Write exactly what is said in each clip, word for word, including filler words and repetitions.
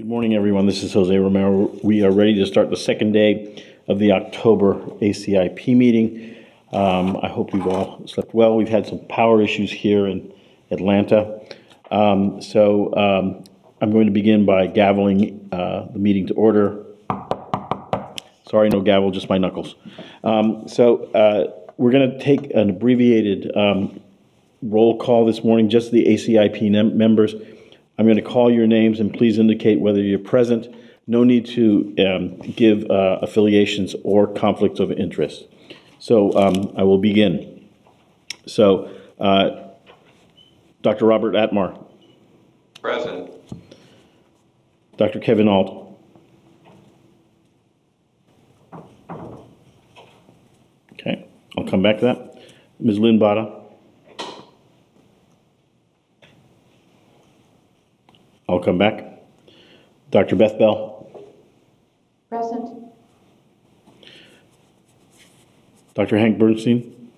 Good morning, everyone. This is Jose Romero. We are ready to start the second day of the October A C I P meeting. Um, I hope you've all slept well. We've had some power issues here in Atlanta. Um, so um, I'm going to begin by gaveling uh, the meeting to order. Sorry, no gavel, just my knuckles. Um, so uh, we're going to take an abbreviated um, roll call this morning, just the A C I P members. I'm going to call your names, and please indicate whether you're present. No need to um, give uh, affiliations or conflicts of interest. So um, I will begin. So uh, Doctor Robert Atmar. Present. Doctor Kevin Ault. Okay, I'll come back to that. Miz Lynn Bahta. I'll come back. Doctor Beth Bell. Present. Doctor Hank Bernstein.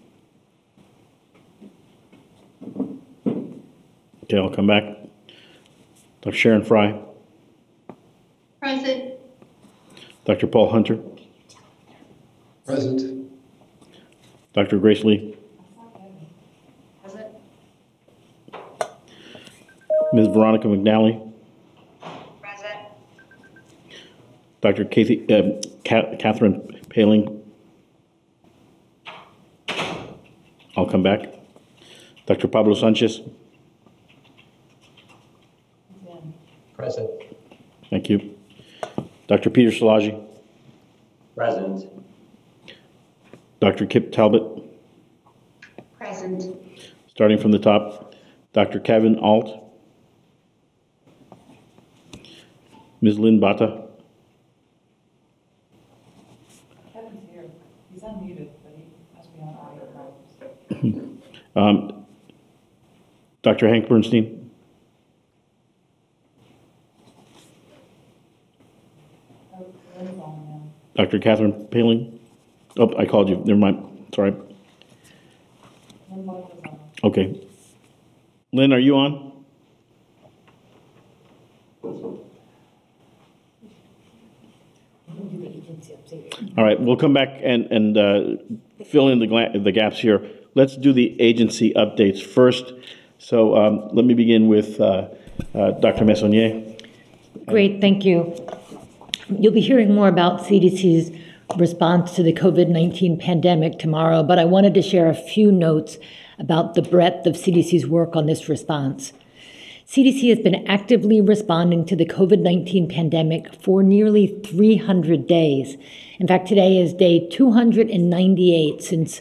Okay, I'll come back. Doctor Sharon Frey. Present. Doctor Paul Hunter. Present. Doctor Grace Lee. Present. Miz Veronica McNally. Present. Doctor Kathy, uh, Catherine Poehling. I'll come back. Doctor Pablo Sanchez. Present. Thank you. Doctor Peter Szilagyi. Present. Doctor Kip Talbot. Present. Starting from the top, Doctor Kevin Ault. Miz Lynn Bahta. Kevin's here. He's unmuted, but he must be on audio problems. um, Doctor Hank Bernstein. Oh, Lynn's on now. Doctor Catherine Poehling. Oh, I called you. Never mind. Sorry. Lynn Bahta's on. Okay. Lynn, are you on? All right, we'll come back and, and uh, fill in the, the gaps here. Let's do the agency updates first. So um, let me begin with uh, uh, Doctor Messonnier. Great, thank you. You'll be hearing more about C D C's response to the COVID nineteen pandemic tomorrow, but I wanted to share a few notes about the breadth of C D C's work on this response. C D C has been actively responding to the COVID nineteen pandemic for nearly three hundred days. In fact, today is day two hundred ninety-eight since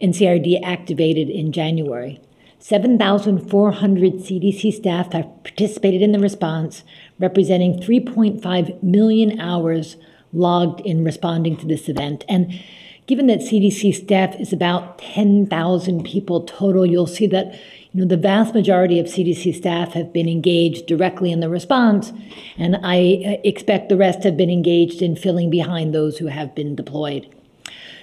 N C R D activated in January. seven thousand four hundred C D C staff have participated in the response, representing three point five million hours logged in responding to this event. And given that C D C staff is about ten thousand people total, you'll see that you know, the vast majority of C D C staff have been engaged directly in the response, and I expect the rest have been engaged in filling behind those who have been deployed.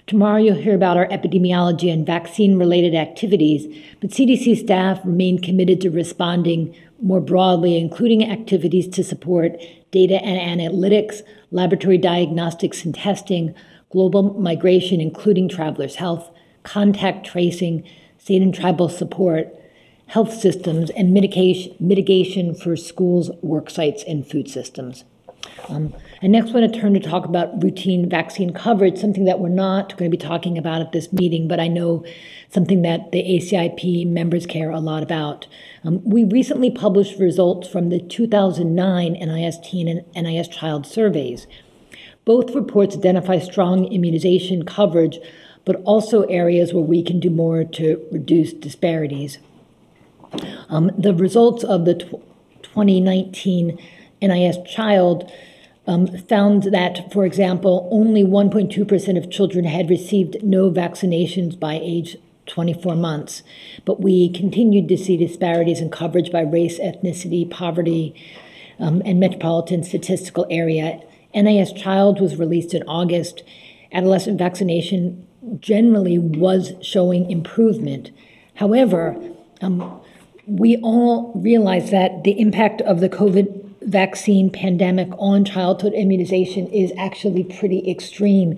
Tomorrow you'll hear about our epidemiology and vaccine-related activities, but C D C staff remain committed to responding more broadly, including activities to support data and analytics, laboratory diagnostics and testing, global migration, including travelers' health, contact tracing, state and tribal support, health systems, and mitigation, mitigation for schools, work sites, and food systems. Um, I next want to turn to talk about routine vaccine coverage, something that we're not going to be talking about at this meeting, but I know something that the A C I P members care a lot about. Um, we recently published results from the two thousand nine N I S Teen and N I S Child surveys. Both reports identify strong immunization coverage, but also areas where we can do more to reduce disparities. Um, the results of the twenty nineteen N I S Child um, found that, for example, only one point two percent of children had received no vaccinations by age twenty-four months. But we continued to see disparities in coverage by race, ethnicity, poverty, um, and metropolitan statistical area. N I S Child was released in August. Adolescent vaccination generally was showing improvement. However, um, we all realize that the impact of the COVID vaccine pandemic on childhood immunization is actually pretty extreme.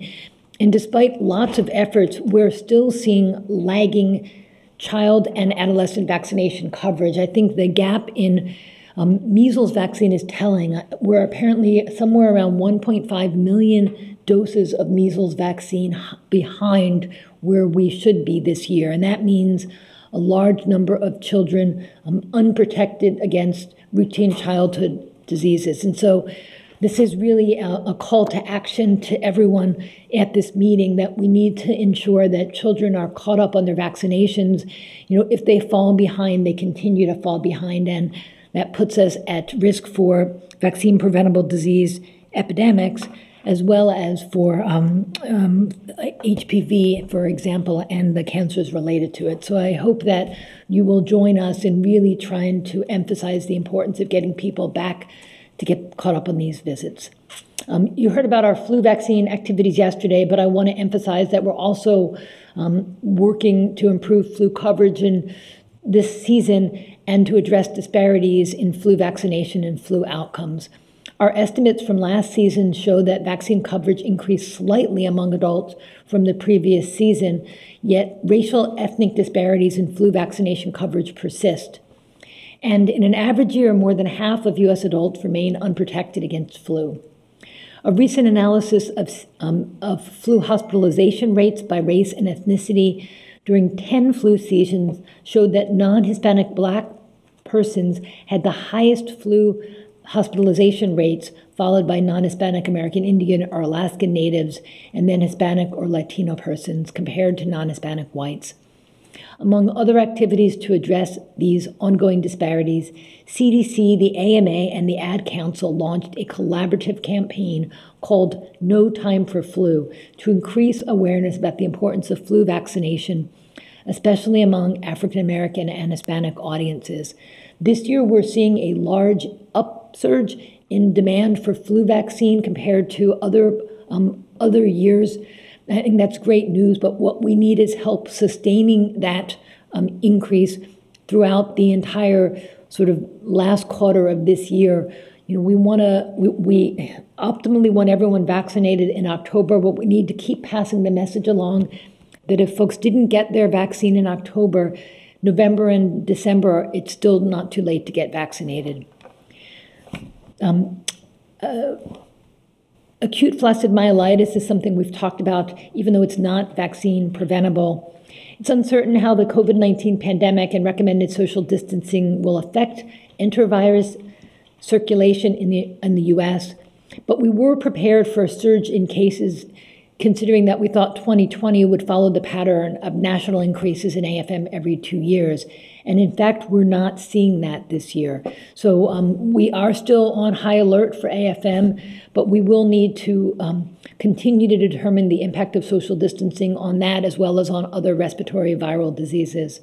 And despite lots of efforts, we're still seeing lagging child and adolescent vaccination coverage. I think the gap in um, measles vaccine is telling. We're apparently somewhere around one point five million doses of measles vaccine behind where we should be this year. And that means a large number of children um, unprotected against routine childhood diseases. And so this is really a, a call to action to everyone at this meeting that we need to ensure that children are caught up on their vaccinations. You know, if they fall behind, they continue to fall behind, and that puts us at risk for vaccine-preventable disease epidemics, as well as for um, um, H P V, for example, and the cancers related to it. So I hope that you will join us in really trying to emphasize the importance of getting people back to get caught up on these visits. Um, you heard about our flu vaccine activities yesterday, but I want to emphasize that we're also um, working to improve flu coverage in this season and to address disparities in flu vaccination and flu outcomes. Our estimates from last season show that vaccine coverage increased slightly among adults from the previous season, yet racial ethnic disparities in flu vaccination coverage persist. And in an average year, more than half of U S adults remain unprotected against flu. A recent analysis of, um, of flu hospitalization rates by race and ethnicity during ten flu seasons showed that non-Hispanic Black persons had the highest flu hospitalization rates, followed by non-Hispanic American, Indian, or Alaskan natives, and then Hispanic or Latino persons compared to non-Hispanic whites. Among other activities to address these ongoing disparities, C D C, the A M A, and the Ad Council launched a collaborative campaign called No Time for Flu to increase awareness about the importance of flu vaccination, especially among African American and Hispanic audiences. This year, we're seeing a large upsurge in demand for flu vaccine compared to other um, other years. I think that's great news, but what we need is help sustaining that um, increase throughout the entire sort of last quarter of this year. You know, we want to we, we optimally want everyone vaccinated in October, but we need to keep passing the message along that if folks didn't get their vaccine in October, November and December, it's still not too late to get vaccinated. Um, uh, acute flaccid myelitis is something we've talked about, even though it's not vaccine preventable. It's uncertain how the COVID nineteen pandemic and recommended social distancing will affect enterovirus circulation in the, in the U S, but we were prepared for a surge in cases, considering that we thought twenty twenty would follow the pattern of national increases in A F M every two years. And in fact, we're not seeing that this year. So um, we are still on high alert for A F M, but we will need to um, continue to determine the impact of social distancing on that, as well as on other respiratory viral diseases.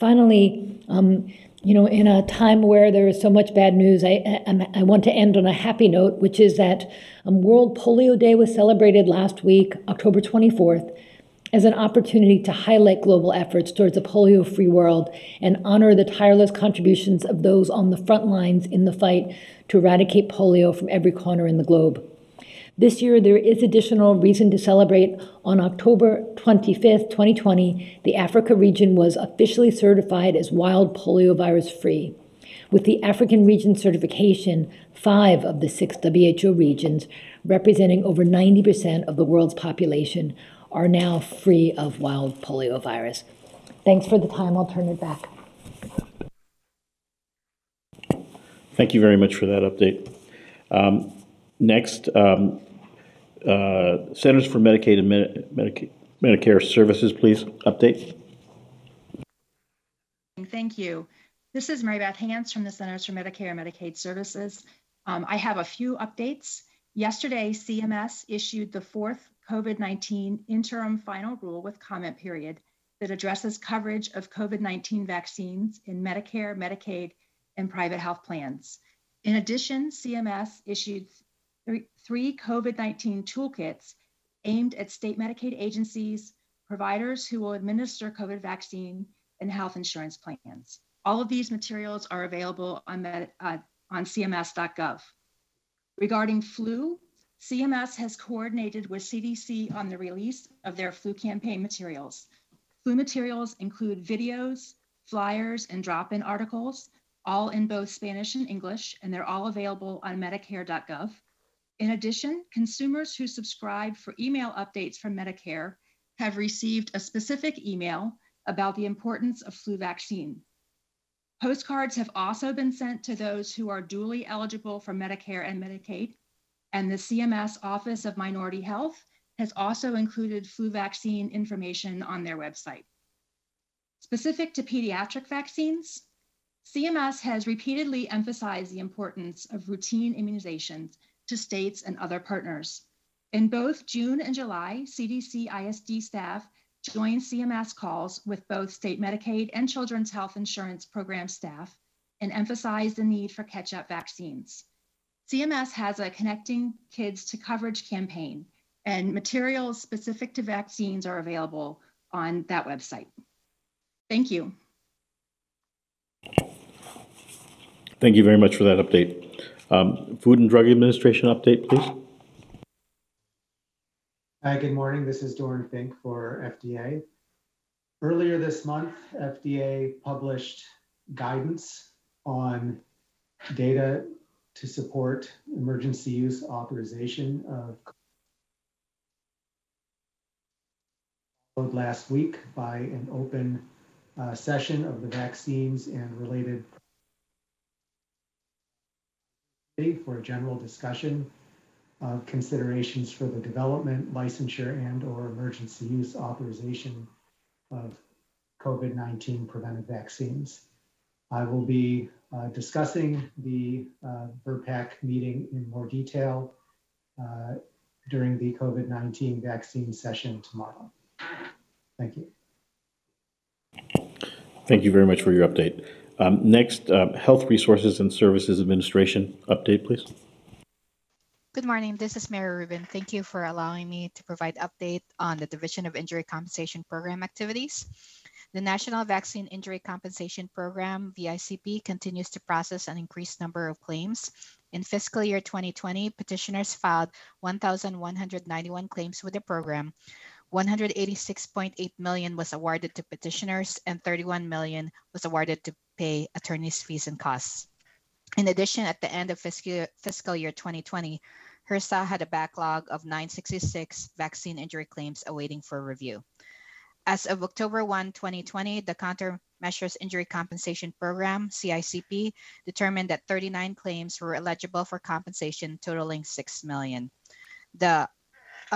Finally, um, you know, in a time where there is so much bad news, I, I, I want to end on a happy note, which is that um, World Polio Day was celebrated last week, October twenty-fourth, as an opportunity to highlight global efforts towards a polio-free world and honor the tireless contributions of those on the front lines in the fight to eradicate polio from every corner in the globe. This year, there is additional reason to celebrate. On October twenty-fifth, twenty twenty, the Africa region was officially certified as wild poliovirus free. With the African region certification, five of the six W H O regions, representing over ninety percent of the world's population, are now free of wild poliovirus. Thanks for the time. I'll turn it back. Thank you very much for that update. Um, Next, um, uh, Centers for Medicaid and Medi Medicaid, Medicare Services, please update. Thank you. This is Mary Beth Hans from the Centers for Medicare and Medicaid Services. Um, I have a few updates. Yesterday, C M S issued the fourth COVID nineteen interim final rule with comment period that addresses coverage of COVID nineteen vaccines in Medicare, Medicaid, and private health plans. In addition, C M S issued three COVID nineteen toolkits aimed at state Medicaid agencies, providers who will administer COVID vaccine, and health insurance plans. All of these materials are available on, med, uh, on C M S dot gov. Regarding flu, C M S has coordinated with C D C on the release of their flu campaign materials. Flu materials include videos, flyers, and drop-in articles, all in both Spanish and English, and they're all available on Medicare dot gov. In addition, consumers who subscribe for email updates from Medicare have received a specific email about the importance of flu vaccine. Postcards have also been sent to those who are dually eligible for Medicare and Medicaid, and the C M S Office of Minority Health has also included flu vaccine information on their website. Specific to pediatric vaccines, C M S has repeatedly emphasized the importance of routine immunizations to states and other partners. In both June and July, C D C I S D staff joined C M S calls with both state Medicaid and Children's Health Insurance Program staff and emphasized the need for catch-up vaccines. C M S has a Connecting Kids to Coverage campaign, and materials specific to vaccines are available on that website. Thank you. Thank you very much for that update. Um, Food and Drug Administration update, please. Hi, good morning. This is Doran Fink for F D A. Earlier this month, F D A published guidance on data to support emergency use authorization of last week by an open uh, session of the Vaccines and Related Committee for a general discussion of considerations for the development, licensure, and or emergency use authorization of COVID nineteen preventive vaccines. I will be uh, discussing the uh, VRBPAC meeting in more detail uh, during the COVID nineteen vaccine session tomorrow. Thank you. Thank you very much for your update. Um, next, uh, Health Resources and Services Administration update, please. Good morning, this is Mary Rubin. Thank you for allowing me to provide update on the Division of Injury Compensation Program activities. The National Vaccine Injury Compensation Program, V I C P, continues to process an increased number of claims. In fiscal year twenty twenty, petitioners filed one thousand one hundred ninety-one claims with the program. one hundred eighty-six point eight million dollars was awarded to petitioners and thirty-one million dollars was awarded to pay attorneys' fees and costs. In addition, at the end of fiscal, fiscal year twenty twenty, HRSA had a backlog of nine hundred sixty-six vaccine injury claims awaiting for review. As of October first, twenty twenty, the Countermeasures Injury Compensation Program, C I C P, determined that thirty-nine claims were eligible for compensation totaling six million dollars. The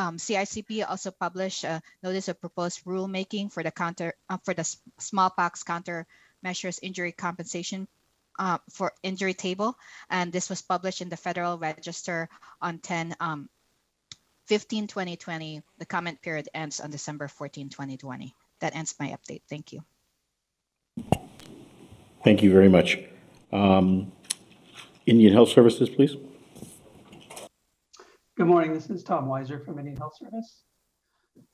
Um, C I C P also published a notice of proposed rulemaking for the counter uh, for the smallpox countermeasures injury compensation uh, for injury table, and this was published in the Federal Register on ten, um, fifteen, twenty twenty. The comment period ends on December fourteenth, twenty twenty. That ends my update. Thank you. Thank you very much. Um, Indian Health Services, please. Good morning, this is Tom Weiser from Indian Health Service.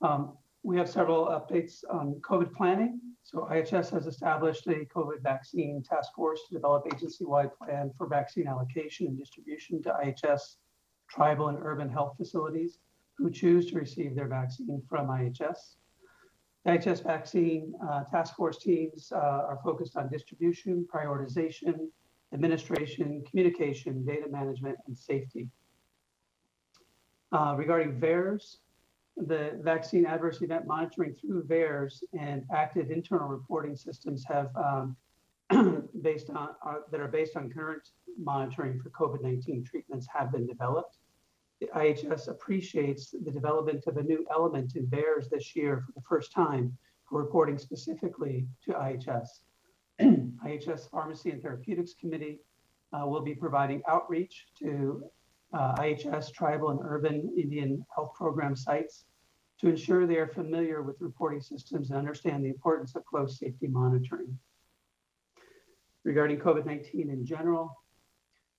Um, we have several updates on COVID planning. So I H S has established a COVID vaccine task force to develop agency-wide plan for vaccine allocation and distribution to I H S tribal and urban health facilities who choose to receive their vaccine from I H S. The I H S vaccine uh, task force teams uh, are focused on distribution, prioritization, administration, communication, data management, and safety. Uh, regarding VAERS, the Vaccine Adverse Event Monitoring through VAERS and active internal reporting systems have um, based on are, that are based on current monitoring for COVID nineteen treatments have been developed. The I H S appreciates the development of a new element in VAERS this year for the first time for reporting specifically to I H S. I H S Pharmacy and Therapeutics Committee uh, will be providing outreach to Uh, I H S tribal and urban Indian health program sites to ensure they are familiar with reporting systems and understand the importance of close safety monitoring. Regarding COVID nineteen in general,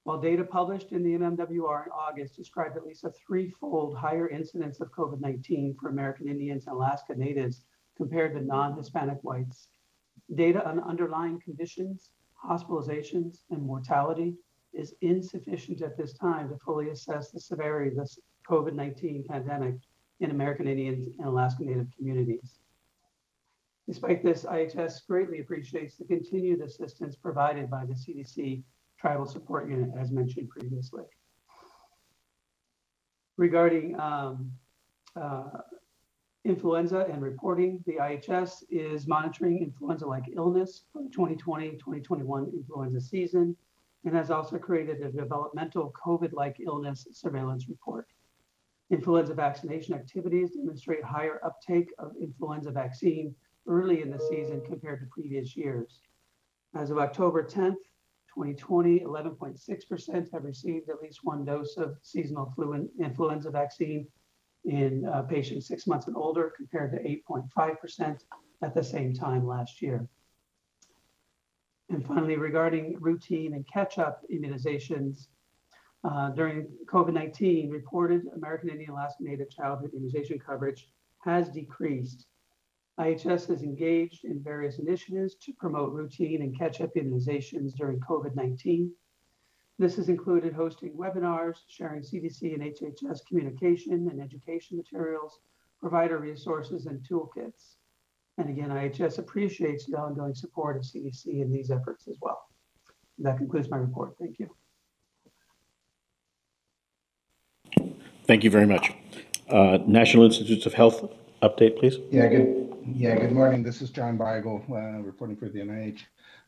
while data published in the M M W R in August described at least a threefold higher incidence of COVID nineteen for American Indians and Alaska Natives compared to non-Hispanic whites, data on underlying conditions, hospitalizations, and mortality is insufficient at this time to fully assess the severity of this COVID nineteen pandemic in American Indians and Alaska Native communities. Despite this, I H S greatly appreciates the continued assistance provided by the C D C Tribal Support Unit, as mentioned previously. Regarding um, uh, influenza and reporting, the I H S is monitoring influenza-like illness for the twenty twenty twenty twenty-one influenza season and has also created a developmental COVID-like illness surveillance report. Influenza vaccination activities demonstrate higher uptake of influenza vaccine early in the season compared to previous years. As of October tenth, twenty twenty, eleven point six percent have received at least one dose of seasonal flu influenza vaccine in uh, patients six months and older compared to eight point five percent at the same time last year. And finally, regarding routine and catch-up immunizations, uh, during COVID nineteen, reported American Indian Alaska Native childhood immunization coverage has decreased. I H S is engaged in various initiatives to promote routine and catch-up immunizations during COVID nineteen. This has included hosting webinars, sharing C D C and H H S communication and education materials, provider resources, and toolkits. And again, I H S appreciates the ongoing support of C D C in these efforts as well. That concludes my report. Thank you. Thank you very much. Uh, National Institutes of Health update, please. Yeah, good. Yeah, good morning. This is John Weigel, uh, reporting for the N I H.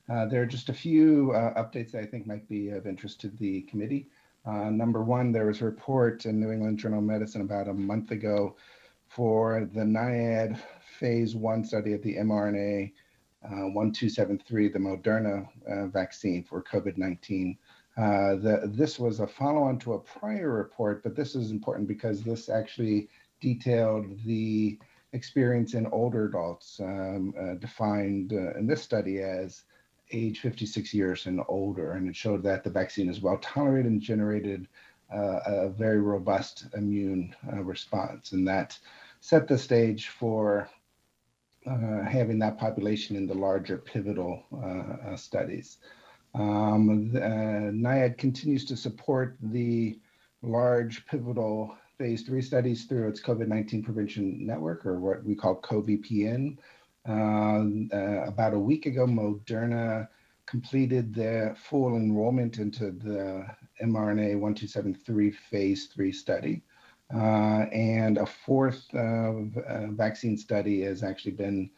Uh, there are just a few uh, updates that I think might be of interest to the committee. Uh, number one, there was a report in New England Journal of Medicine about a month ago for the NIAID phase one study of the mRNA uh, one two seven three, the Moderna uh, vaccine for COVID nineteen. Uh, the, this was a follow-on to a prior report, but this is important because this actually detailed the experience in older adults, um, uh, defined uh, in this study as age fifty-six years and older, and it showed that the vaccine is well tolerated and generated uh, a very robust immune uh, response, and that set the stage for uh, having that population in the larger pivotal uh, uh, studies. Um, the, uh, NIAID continues to support the large pivotal phase three studies through its COVID nineteen prevention network, or what we call CoVPN. Um, uh, about a week ago, Moderna completed their full enrollment into the mRNA one two seven three phase three study. Uh, and a fourth uh, vaccine study has actually been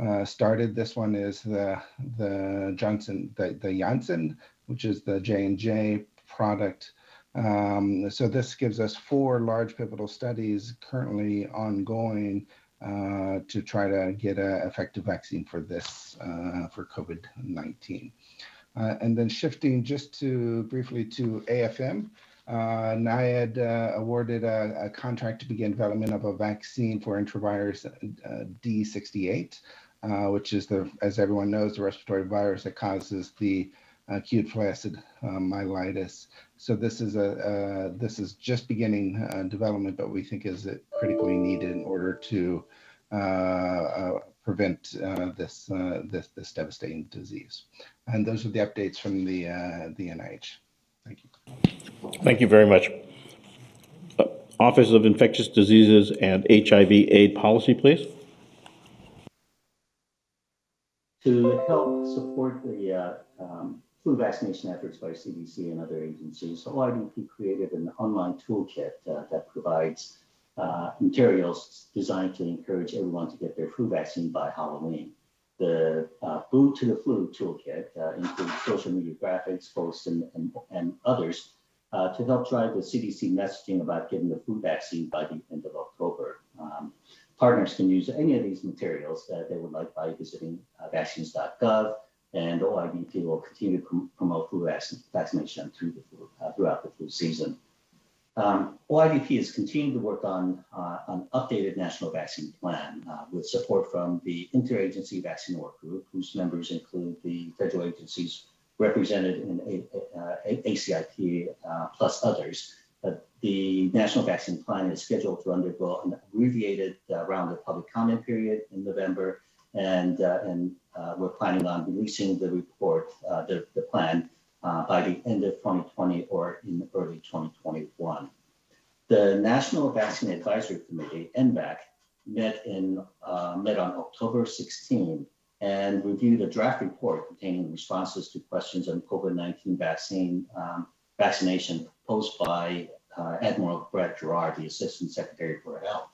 uh, started. This one is the, the Johnson, the, the Janssen, which is the J and J product. Um, so this gives us four large pivotal studies currently ongoing uh, to try to get an effective vaccine for this, uh, for COVID nineteen. Uh, and then shifting just to briefly to A F M, uh, NIAID uh, awarded a, a contract to begin development of a vaccine for intravirus uh, D sixty-eight, uh, which is, the, as everyone knows, the respiratory virus that causes the acute flaccid uh, myelitis. So this is a uh, this is just beginning uh, development, but we think is critically needed in order to uh, uh, prevent uh, this, uh, this this devastating disease. And those are the updates from the uh, the N I H. Thank you. Thank you very much. Uh, Office of Infectious Diseases and H I V/AIDS Policy, please. To help support the uh, um, flu vaccination efforts by C D C and other agencies, O I D P created an online toolkit uh, that provides uh, materials designed to encourage everyone to get their flu vaccine by Halloween. The uh, Boo to the Flu toolkit uh, includes social media graphics, posts, and, and, and others uh, to help drive the C D C messaging about getting the flu vaccine by the end of October. Um, Partners can use any of these materials that they would like by visiting uh, vaccines dot gov, and O I D P will continue to com promote flu vac vaccination through the flu, uh, throughout the flu season. Um, O I D P has continued to work on uh, an updated national vaccine plan uh, with support from the Interagency Vaccine Work Group, whose members include the federal agencies represented in a uh, ACIP uh, plus others. Uh, the National Vaccine Plan is scheduled to undergo an abbreviated uh, round of public comment period in November, and, uh, and uh, we're planning on releasing the report, uh, the, the plan, uh, by the end of twenty twenty or in early twenty twenty-one. The National Vaccine Advisory Committee, N VAC, met in uh, met on October sixteenth and reviewed a draft report containing responses to questions on COVID nineteen vaccine um, vaccination posed by uh, Admiral Brett Gerard, the Assistant Secretary for Health.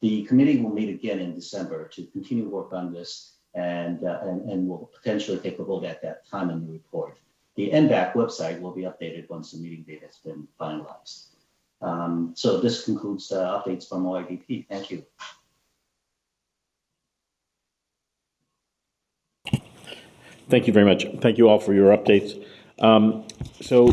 The committee will meet again in December to continue work on this, and uh, and, and will potentially take a vote at that time in the report. The N VAC website will be updated once the meeting date has been finalized. Um, so this concludes uh, updates from O I D P. Thank you. Thank you very much. Thank you all for your updates. Um, so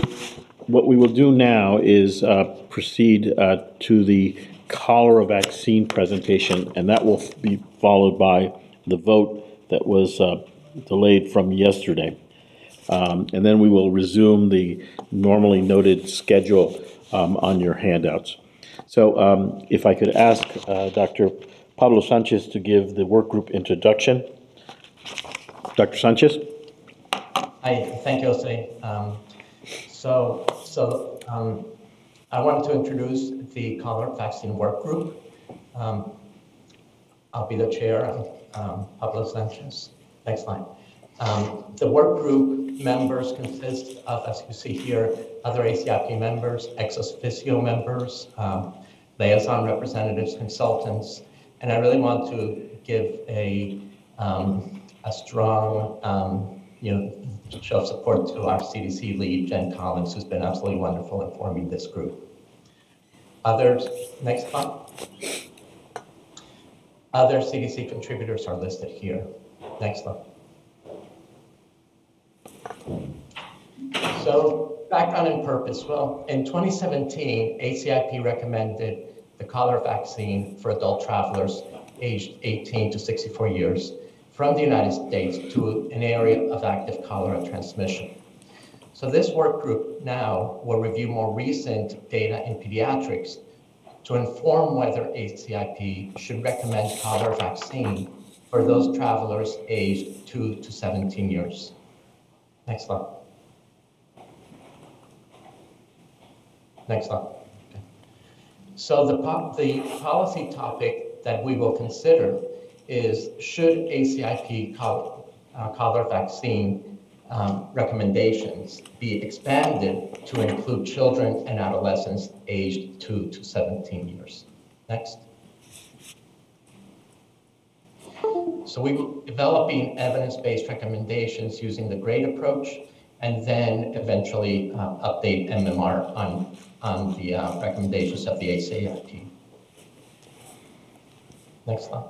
what we will do now is uh, proceed uh, to the cholera vaccine presentation, and that will be followed by the vote that was uh, delayed from yesterday. Um, and then we will resume the normally noted schedule Um, on your handouts. So um, if I could ask uh, Doctor Pablo Sanchez to give the work group introduction. Doctor Sanchez. Hi, thank you, Jose. Um, so so um, I wanted to introduce the cholera vaccine work group. Um, I'll be the chair, um, Pablo Sanchez. Next slide. Um, the work group members consist of, as you see here, other A C I P members, ex officio members, um, liaison representatives, consultants, and I really want to give a um, a strong um, you know show of support to our C D C lead, Jen Collins, who's been absolutely wonderful in forming this group. Others, next slide. Other C D C contributors are listed here. Next slide. So, background and purpose. Well, in twenty seventeen, A C I P recommended the cholera vaccine for adult travelers aged eighteen to sixty-four years from the United States to an area of active cholera transmission. So this work group now will review more recent data in pediatrics to inform whether A C I P should recommend cholera vaccine for those travelers aged two to seventeen years. Next slide. Next slide. Okay. So the, po the policy topic that we will consider is, should A C I P cholera, uh, cholera vaccine um, recommendations be expanded to include children and adolescents aged two to seventeen years? Next. So we will developing evidence-based recommendations using the GRADE approach, and then eventually uh, update M M W R on, on the uh, recommendations of the A C I P. Next slide.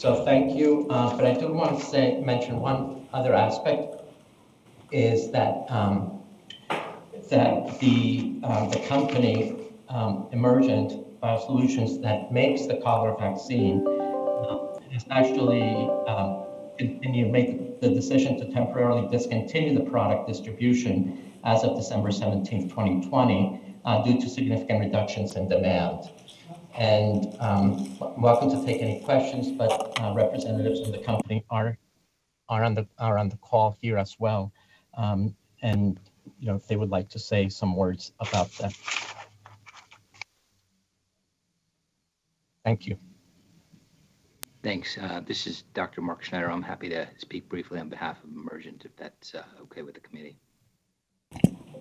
So thank you, uh, but I do want to say, mention one other aspect, is that, um, that the, uh, the company, um, Emergent BioSolutions, that makes the cholera vaccine uh, has actually um, continued making the decision to temporarily discontinue the product distribution as of December seventeenth, twenty twenty, uh, due to significant reductions in demand. And um, welcome to take any questions, but uh, representatives from the company are are on the are on the call here as well, um, and you know if they would like to say some words about that. Thank you. Thanks. Uh, this is Doctor Mark Schneider. I'm happy to speak briefly on behalf of Emergent, if that's uh, okay with the committee.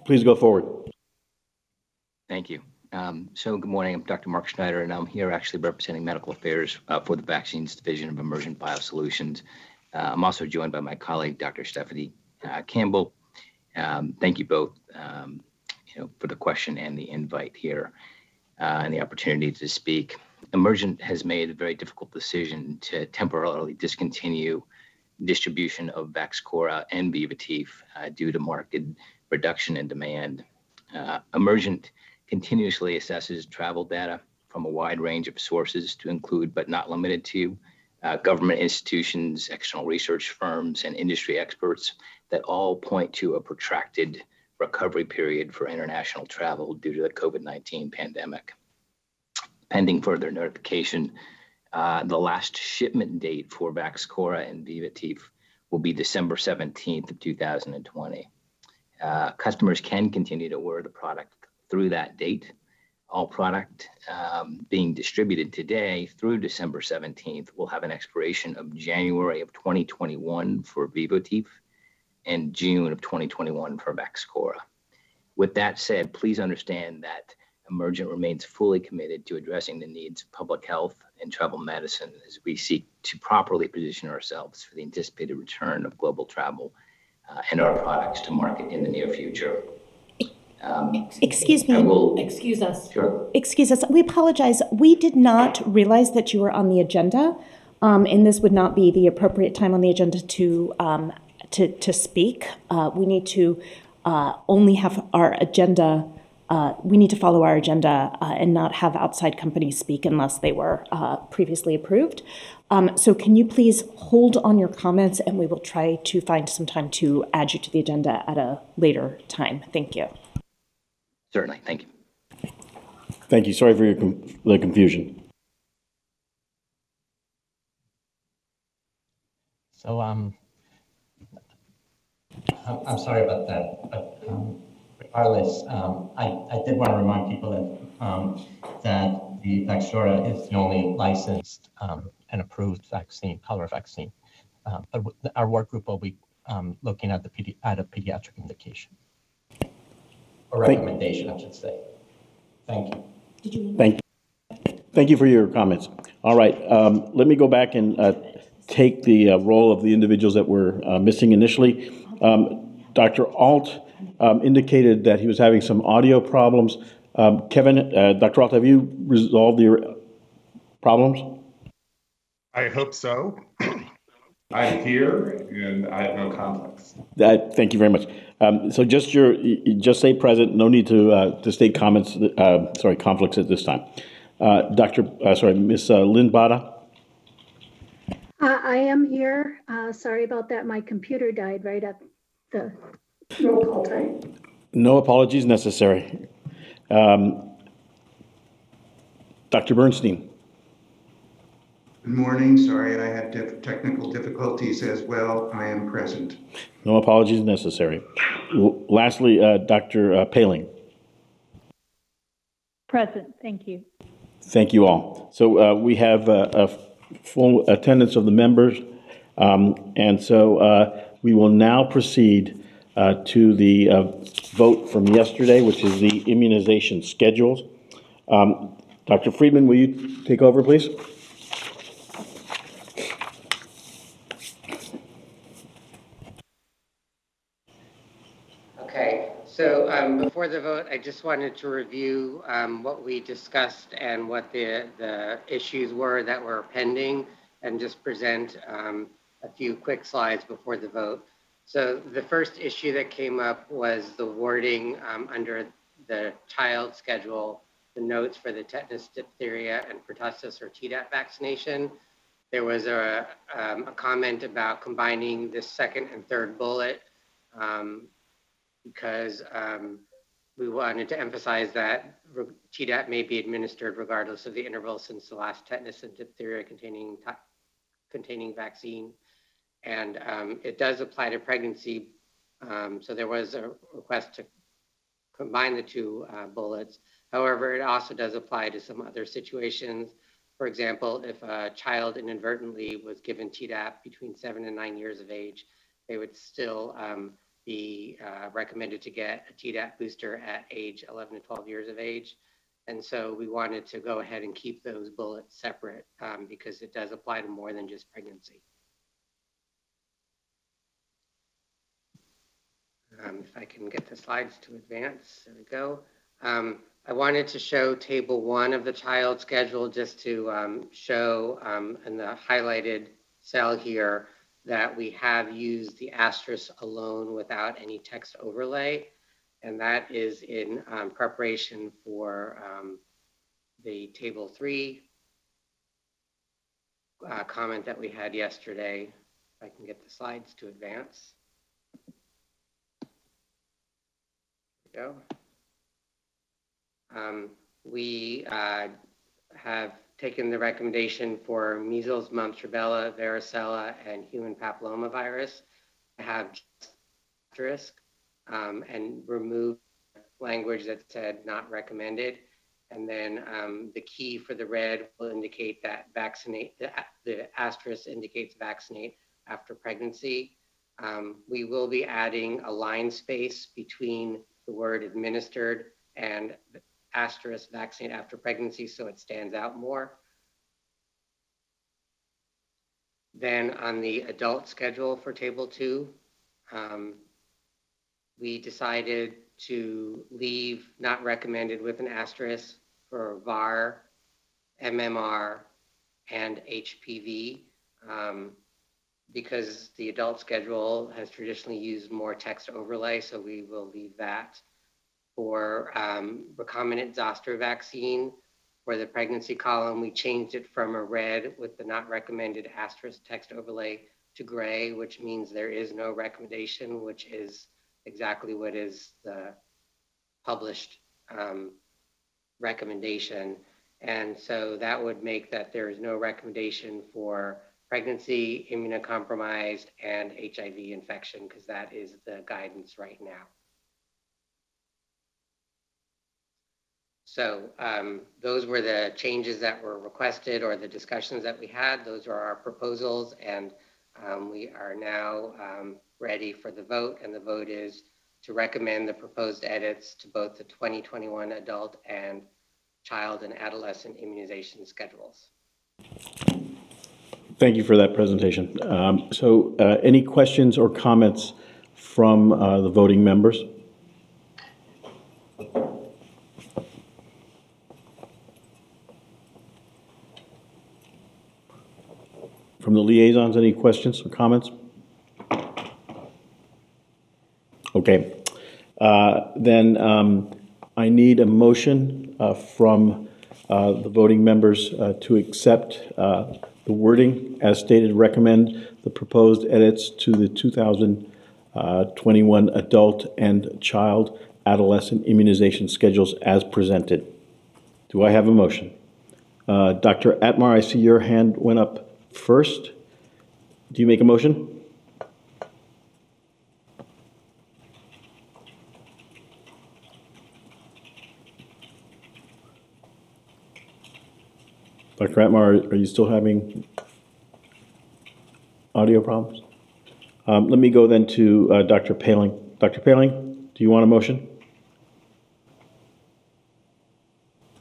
Please go forward. Thank you. Um, so good morning. I'm Doctor Mark Schneider, and I'm here actually representing medical affairs uh, for the vaccines division of Emergent BioSolutions. Uh, I'm also joined by my colleague, Doctor Stephanie uh, Campbell. Um, thank you both um, you know, for the question and the invite here uh, and the opportunity to speak. Emergent has made a very difficult decision to temporarily discontinue distribution of Vaxchora and Vivotif uh, due to market reduction in demand. Uh, Emergent continuously assesses travel data from a wide range of sources to include, but not limited to, uh, government institutions, external research firms, and industry experts that all point to a protracted recovery period for international travel due to the COVID nineteen pandemic. Pending further notification, uh, the last shipment date for Vaxchora and Vivotif will be December seventeenth of two thousand twenty. Uh, customers can continue to order the product through that date. All product um, being distributed today through December seventeenth will have an expiration of January of twenty twenty-one for Vivotif and June of twenty twenty-one for Vaxchora. With that said, please understand that Emergent remains fully committed to addressing the needs of public health and travel medicine as we seek to properly position ourselves for the anticipated return of global travel uh, and our products to market in the near future. Um, excuse me. Will, excuse us. Sure. Excuse us. We apologize. We did not realize that you were on the agenda, um, and this would not be the appropriate time on the agenda to um, to, to speak. Uh, we need to uh, only have our agenda. Uh, we need to follow our agenda uh, and not have outside companies speak unless they were uh, previously approved. Um, so can you please hold on your comments, and we will try to find some time to add you to the agenda at a later time. Thank you. Certainly. Thank you. Thank you. Sorry for your com- the confusion. So um, I'm, I'm sorry about that. But, um, regardless, um, I, I did want to remind people that, um, that the Vaxchora is the only licensed um, and approved vaccine, cholera vaccine. Uh, but our work group will be um, looking at the pedi- at a pediatric indication. Or recommendation, I should say. Thank you. Thank you. Thank you for your comments. All right, um, let me go back and uh, take the uh, role of the individuals that were uh, missing initially. Um, Doctor Ault um, indicated that he was having some audio problems. Um, Kevin, uh, Doctor Ault, have you resolved your problems? I hope so. I'm here, and I have no conflicts. Uh, thank you very much. Um, so just your, just stay present. No need to uh, to state comments. Uh, sorry, conflicts at this time. Uh, Doctor, uh, sorry, Miz Uh, Lynn Bahta. Uh, I am here. Uh, sorry about that. My computer died right at the roll call time. No apologies necessary. Um, Doctor Bernstein. Good morning. Sorry, I had diff- technical difficulties as well. I am present. No apologies necessary. L- lastly, uh, Doctor Uh, Poehling. Present. Thank you. Thank you all. So uh, we have uh, a f- full attendance of the members, um, and so uh, we will now proceed uh, to the uh, vote from yesterday, which is the immunization schedules. Um, Doctor Friedman, will you take over, please? So um, before the vote, I just wanted to review um, what we discussed and what the, the issues were that were pending, and just present um, a few quick slides before the vote. So the first issue that came up was the wording um, under the child schedule, the notes for the tetanus, diphtheria, and pertussis or Tdap vaccination. There was a, um, a comment about combining the second and third bullet. Um, because um, we wanted to emphasize that Tdap may be administered regardless of the interval since the last tetanus and diphtheria containing t- containing vaccine. And um, it does apply to pregnancy. Um, so there was a request to combine the two uh, bullets. However, it also does apply to some other situations. For example, if a child inadvertently was given Tdap between seven and nine years of age, they would still um, be uh, recommended to get a Tdap booster at age eleven to twelve years of age. And so we wanted to go ahead and keep those bullets separate um, because it does apply to more than just pregnancy. Um, if I can get the slides to advance, there we go. Um, I wanted to show table one of the child schedule just to um, show um, in the highlighted cell here that we have used the asterisk alone without any text overlay. And that is in um, preparation for um, the table three uh, comment that we had yesterday. If I can get the slides to advance. There we go. Um, we uh, have taken the recommendation for measles, mumps, rubella, varicella, and human papillomavirus to have just asterisk um, and remove language that said not recommended. And then um, the key for the red will indicate that vaccinate, the, the asterisk indicates vaccinate after pregnancy. Um, we will be adding a line space between the word administered and asterisk vaccinate after pregnancy, so it stands out more. Then on the adult schedule for table two, um, we decided to leave not recommended with an asterisk for V A R, M M R, and H P V, um, because the adult schedule has traditionally used more text overlay, so we will leave that. For um, recombinant zoster vaccine, for the pregnancy column, we changed it from a red with the not recommended asterisk text overlay to gray, which means there is no recommendation, which is exactly what is the published um, recommendation. And so that would make that there is no recommendation for pregnancy, immunocompromised, and H I V infection, because that is the guidance right now. So um, those were the changes that were requested or the discussions that we had. Those are our proposals, and um, we are now um, ready for the vote, and the vote is to recommend the proposed edits to both the twenty twenty-one adult and child and adolescent immunization schedules. Thank you for that presentation. Um, so uh, any questions or comments from uh, the voting members? From the liaisons, any questions or comments? Okay, uh, then um, I need a motion uh, from uh, the voting members uh, to accept uh, the wording as stated, recommend the proposed edits to the two thousand twenty-one adult and child adolescent immunization schedules as presented. Do I have a motion? Uh, Doctor Atmar, I see your hand went up first. Do you make a motion? Doctor Atmar, are you still having audio problems? Um, let me go then to uh, Doctor Poehling. Doctor Poehling, do you want a motion?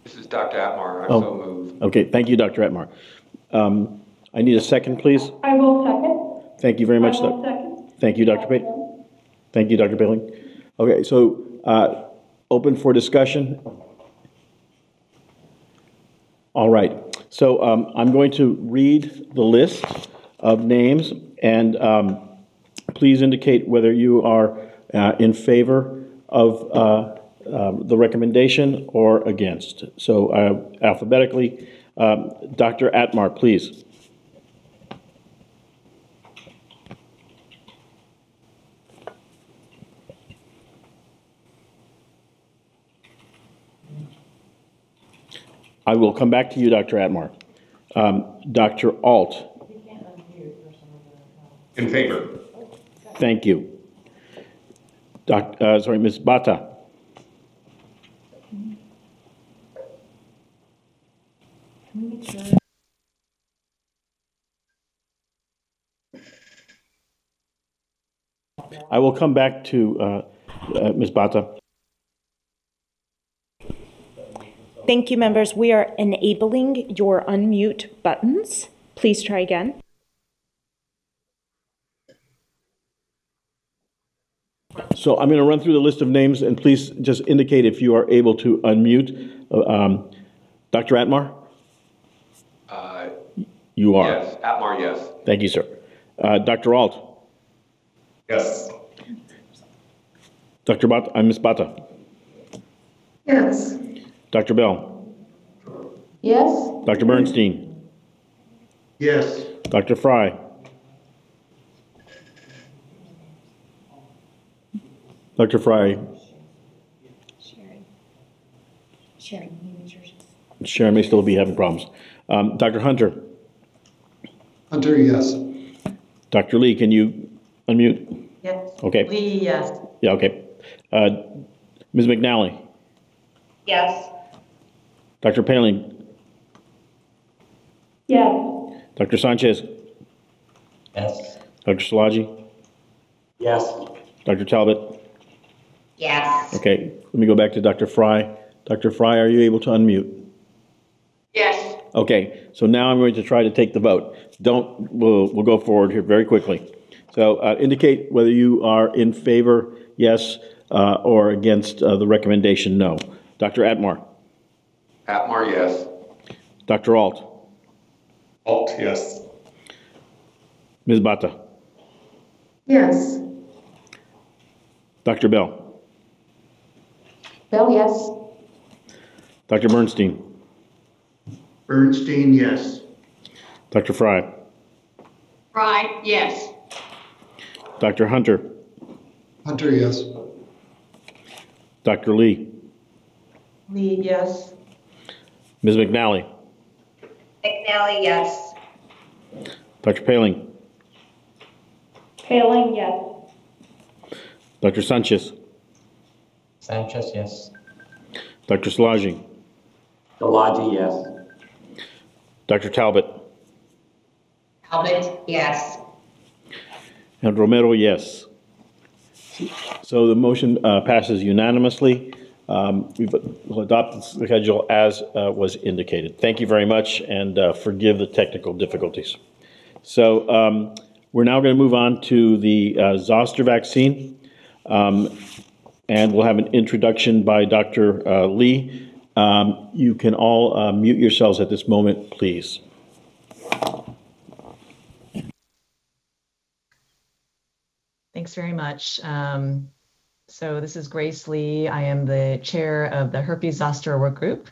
This is Doctor Atmar. I'm oh. so moved. Okay, thank you, Doctor Atmar. Um, I need a second, please. I will second. Thank you very much. I will second. Thank you, Doctor Poehling. Thank you, Doctor Poehling. Okay, so uh, open for discussion. All right. So um, I'm going to read the list of names, and um, please indicate whether you are uh, in favor of uh, uh, the recommendation or against. So uh, alphabetically, um, Doctor Atmar, please. I will come back to you, Doctor Atmar. Um, Doctor Ault. In favor. Thank you. Doc, uh, sorry, Miz Bahta. I will come back to uh, uh, Miz Bahta. Thank you, members. We are enabling your unmute buttons. Please try again. So I'm going to run through the list of names, and please just indicate if you are able to unmute. Um, Doctor Atmar? Uh, you are. Yes, Atmar, yes. Thank you, sir. Uh, Doctor Ault? Yes. Doctor Bahta, uh, Miz Bahta? Yes. Doctor Bell? Yes. Doctor Bernstein? Yes. Doctor Frey? Doctor Frey? Sharon. Sharon. Sharon may still be having problems. Um, Doctor Hunter. Hunter, yes. Doctor Lee, can you unmute? Yes. Okay. Lee, yes. Yeah, okay. Uh, Miz McNally. Yes. Doctor Poehling. Yes. Doctor Sanchez. Yes. Doctor Szilagyi. Yes. Doctor Talbot. Yes. Okay, let me go back to Doctor Frey. Doctor Frey, are you able to unmute? Yes. Okay, so now I'm going to try to take the vote. Don't, we'll, we'll go forward here very quickly. So uh, indicate whether you are in favor, yes, uh, or against uh, the recommendation, no. Doctor Atmar. Atmar, yes. Doctor Ault. Ault, yes. Miz Bahta. Yes. Doctor Bell. Bell, yes. Doctor Bernstein. Bernstein, yes. Doctor Frey. Frey, yes. Doctor Hunter. Hunter, yes. Doctor Lee. Lee, yes. Miz McNally. McNally, yes. Doctor Poehling. Poehling, yes. Doctor Sanchez. Sanchez, yes. Doctor Szilagyi. Szilagyi, yes. Doctor Talbot. Talbot, yes. And Romero, yes. So the motion uh, passes unanimously. Um, we've, we'll adopt the schedule as uh, was indicated. Thank you very much, and uh, forgive the technical difficulties. So um, we're now going to move on to the uh, Zoster vaccine, um, and we'll have an introduction by Doctor Uh, Lee. Um, you can all uh, mute yourselves at this moment, please. Thanks very much. Um, so this is Grace Lee. I am the chair of the Herpes Zoster Work Group.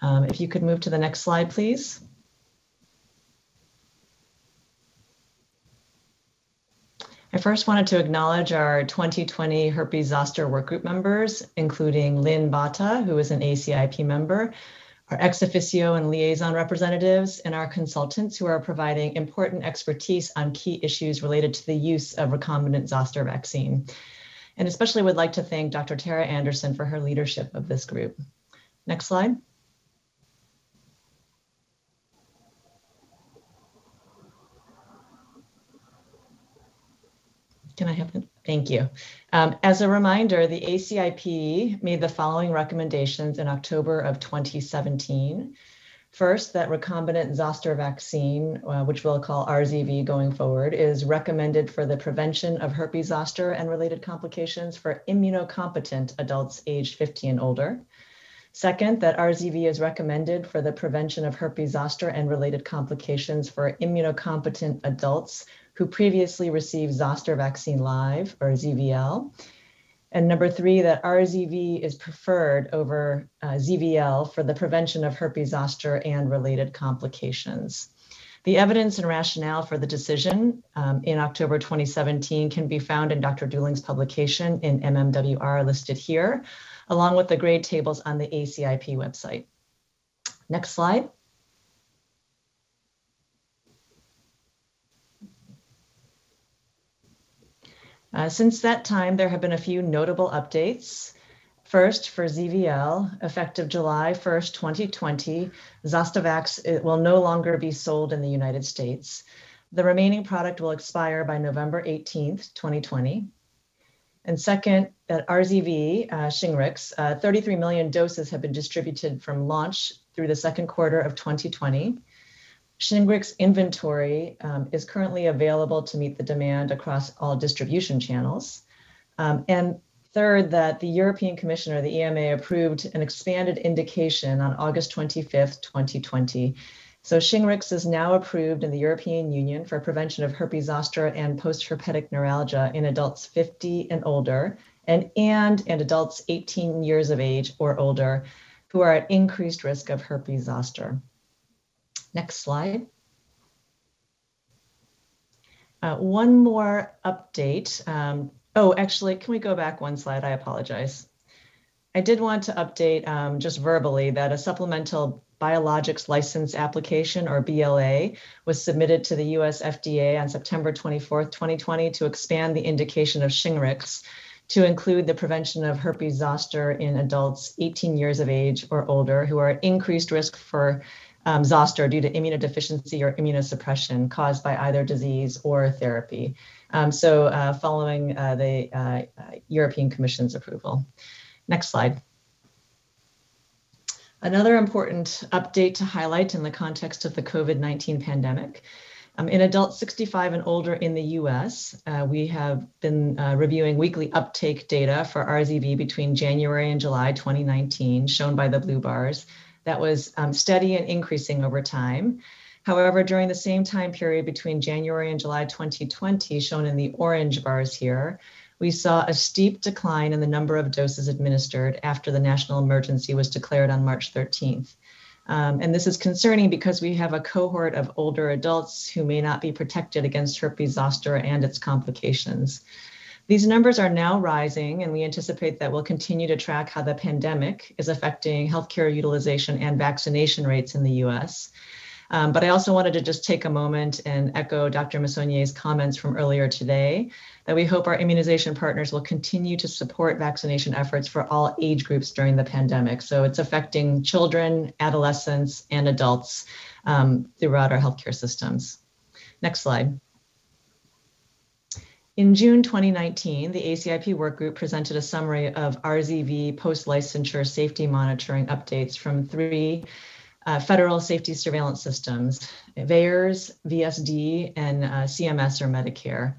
Um, if you could move to the next slide, please. I first wanted to acknowledge our twenty twenty Herpes Zoster Workgroup members, including Lynn Bahta, who is an A C I P member, our ex officio and liaison representatives, and our consultants who are providing important expertise on key issues related to the use of recombinant zoster vaccine. And especially would like to thank Doctor Tara Anderson for her leadership of this group. Next slide. Can I have them? Thank you. Um, as a reminder, the A C I P made the following recommendations in October of twenty seventeen. First, that recombinant zoster vaccine, uh, which we'll call R Z V going forward, is recommended for the prevention of herpes zoster and related complications for immunocompetent adults aged fifty and older. Second, that R Z V is recommended for the prevention of herpes zoster and related complications for immunocompetent adults who previously received zoster vaccine live, or Z V L. And number three, that R Z V is preferred over uh, Z V L for the prevention of herpes zoster and related complications. The evidence and rationale for the decision um, in October twenty seventeen can be found in Doctor Dooling's publication in M M W R listed here, along with the grade tables on the A C I P website. Next slide. Uh, since that time, there have been a few notable updates. First, for Z V L, effective July first, twenty twenty, Zostavax will no longer be sold in the United States. The remaining product will expire by November eighteenth, twenty twenty. And second, at R Z V, uh, Shingrix, uh, thirty-three million doses have been distributed from launch through the second quarter of twenty twenty. Shingrix inventory um, is currently available to meet the demand across all distribution channels. Um, and third, that the European Commission, or the E M A, approved an expanded indication on August twenty-fifth, twenty twenty. So Shingrix is now approved in the European Union for prevention of herpes zoster and postherpetic neuralgia in adults fifty and older, and, and, and adults eighteen years of age or older who are at increased risk of herpes zoster. Next slide. Uh, one more update. Um, oh, actually, can we go back one slide? I apologize. I did want to update um, just verbally that a supplemental Biologics License Application, or B L A, was submitted to the U S F D A on September twenty-fourth, twenty twenty to expand the indication of Shingrix to include the prevention of herpes zoster in adults eighteen years of age or older who are at increased risk for um, zoster due to immunodeficiency or immunosuppression caused by either disease or therapy. Um, so uh, following uh, the uh, European Commission's approval. Next slide. Another important update to highlight in the context of the COVID nineteen pandemic. Um, in adults sixty-five and older in the U S, uh, we have been uh, reviewing weekly uptake data for R Z V between January and July twenty nineteen, shown by the blue bars. That was um, steady and increasing over time. However, during the same time period between January and July twenty twenty, shown in the orange bars here, we saw a steep decline in the number of doses administered after the national emergency was declared on March thirteenth. Um, and this is concerning because we have a cohort of older adults who may not be protected against herpes zoster and its complications. These numbers are now rising, and we anticipate that we'll continue to track how the pandemic is affecting healthcare utilization and vaccination rates in the U S. Um, but I also wanted to just take a moment and echo Doctor Messonnier's comments from earlier today that we hope our immunization partners will continue to support vaccination efforts for all age groups during the pandemic. So it's affecting children, adolescents, and adults um, throughout our healthcare systems. Next slide. In June twenty nineteen, the A C I P workgroup presented a summary of R Z V post-licensure safety monitoring updates from three Uh, federal safety surveillance systems, VAERS, V S D, and uh, C M S or Medicare,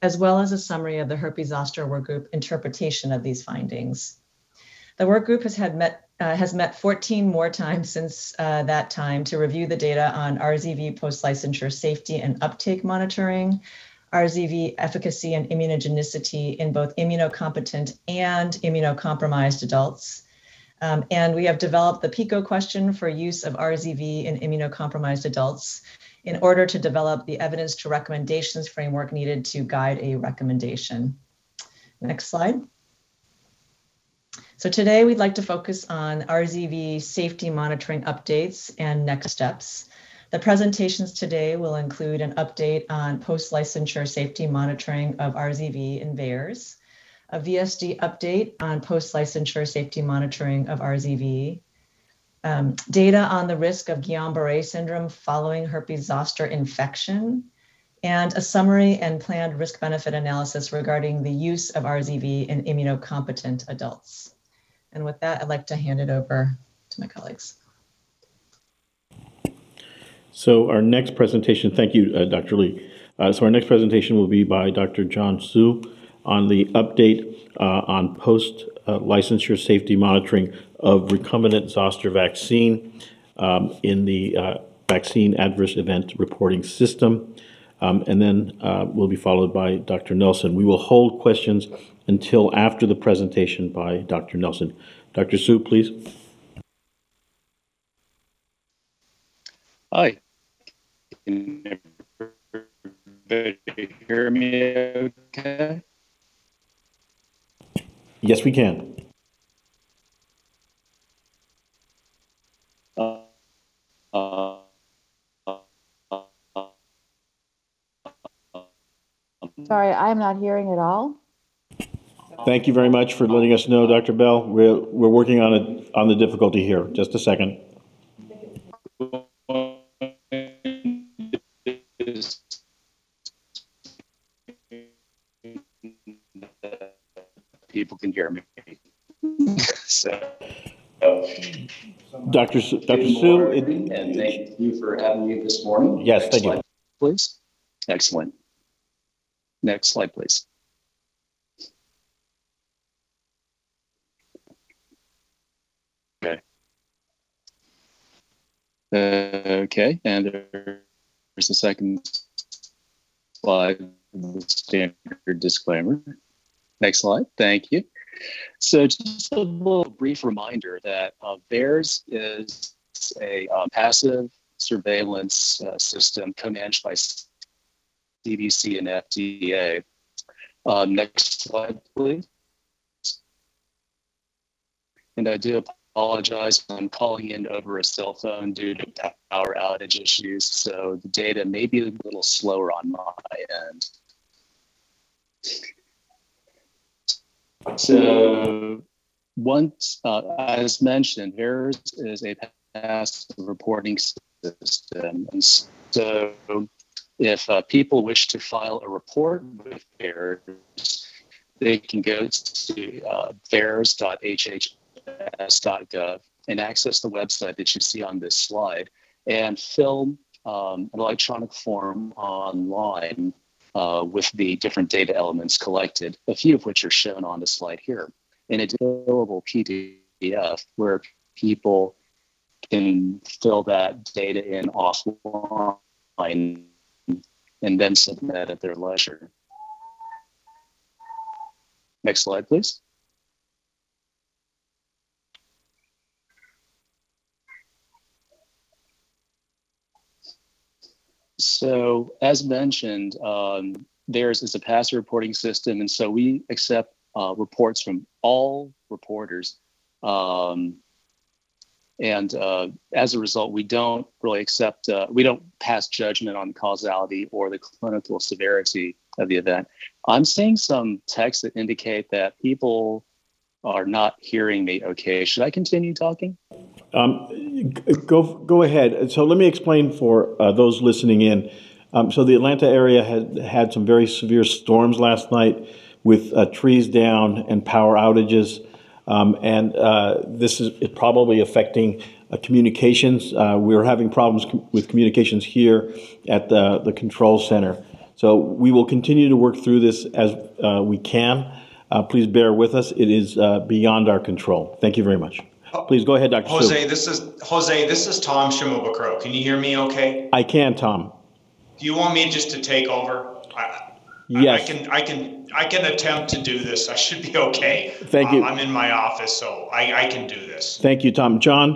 as well as a summary of the herpes zoster workgroup interpretation of these findings. The workgroup has had met uh, has met fourteen more times since uh, that time to review the data on R Z V post-licensure safety and uptake monitoring, R Z V efficacy and immunogenicity in both immunocompetent and immunocompromised adults. Um, and we have developed the PICO question for use of R Z V in immunocompromised adults in order to develop the evidence to recommendations framework needed to guide a recommendation. Next slide. So today we'd like to focus on R Z V safety monitoring updates and next steps. The presentations today will include an update on post-licensure safety monitoring of R Z V in VAERS, a V S D update on post-licensure safety monitoring of R Z V, um, data on the risk of Guillain-Barré syndrome following herpes zoster infection, and a summary and planned risk-benefit analysis regarding the use of R Z V in immunocompetent adults. And with that, I'd like to hand it over to my colleagues. So our next presentation, thank you, uh, Doctor Lee. Uh, so our next presentation will be by Doctor John Hsu, on the update uh, on post-licensure uh, safety monitoring of recombinant zoster vaccine um, in the uh, vaccine adverse event reporting system. Um, and then uh, we'll be followed by Doctor Nelson. We will hold questions until after the presentation by Doctor Nelson. Doctor Hsu, please. Hi. Can everybody hear me okay? Yes, we can. Uh, uh, Sorry, I'm not hearing at all. Thank you very much for letting us know, Doctor Bell. We're we're working on it on the difficulty here. Just a second. People can hear me. so, so, Doctor Su, Doctor Su, and thank you for having me this morning. Yes, Next thank slide, you. Please. Excellent. Next slide, please. Okay. Uh, okay, and there's the second slide, the standard disclaimer. Next slide, thank you. So just a little brief reminder that uh, VAERS is a uh, passive surveillance uh, system co-managed by C D C and F D A. Uh, next slide, please. and I do apologize. I'm calling in over a cell phone due to power outage issues, so the data may be a little slower on my end. So once, uh, as mentioned, VAERS is a passive reporting system. And so if uh, people wish to file a report with VAERS, they can go to uh, V A E R S dot H H S dot gov and access the website that you see on this slide and fill um, an electronic form online Uh, with the different data elements collected, a few of which are shown on the slide here. And it's available P D F where people can fill that data in offline and then submit at their leisure. Next slide, please. So as mentioned, um, VAERS is a passive reporting system, and so we accept uh, reports from all reporters. Um, and uh, as a result, we don't really accept, uh, we don't pass judgment on causality or the clinical severity of the event. I'm seeing some texts that indicate that people are not hearing me. Okay, should I continue talking? Um, go go ahead. So let me explain for uh, those listening in. Um, so the Atlanta area had had some very severe storms last night with uh, trees down and power outages. Um, and uh, this is probably affecting uh, communications. Uh, we were having problems com with communications here at the, the control center. So we will continue to work through this as uh, we can. Uh, please bear with us. It is uh, beyond our control. Thank you very much. Please go ahead, Doctor Jose, Sue. this is Jose. This is Tom Schimmelbuckrow. Can you hear me okay? I can, Tom. Do you want me just to take over? I, yes. I, I can. I can. I can attempt to do this. I should be okay. Thank you. Um, I'm in my office, so I, I can do this. Thank you, Tom. John,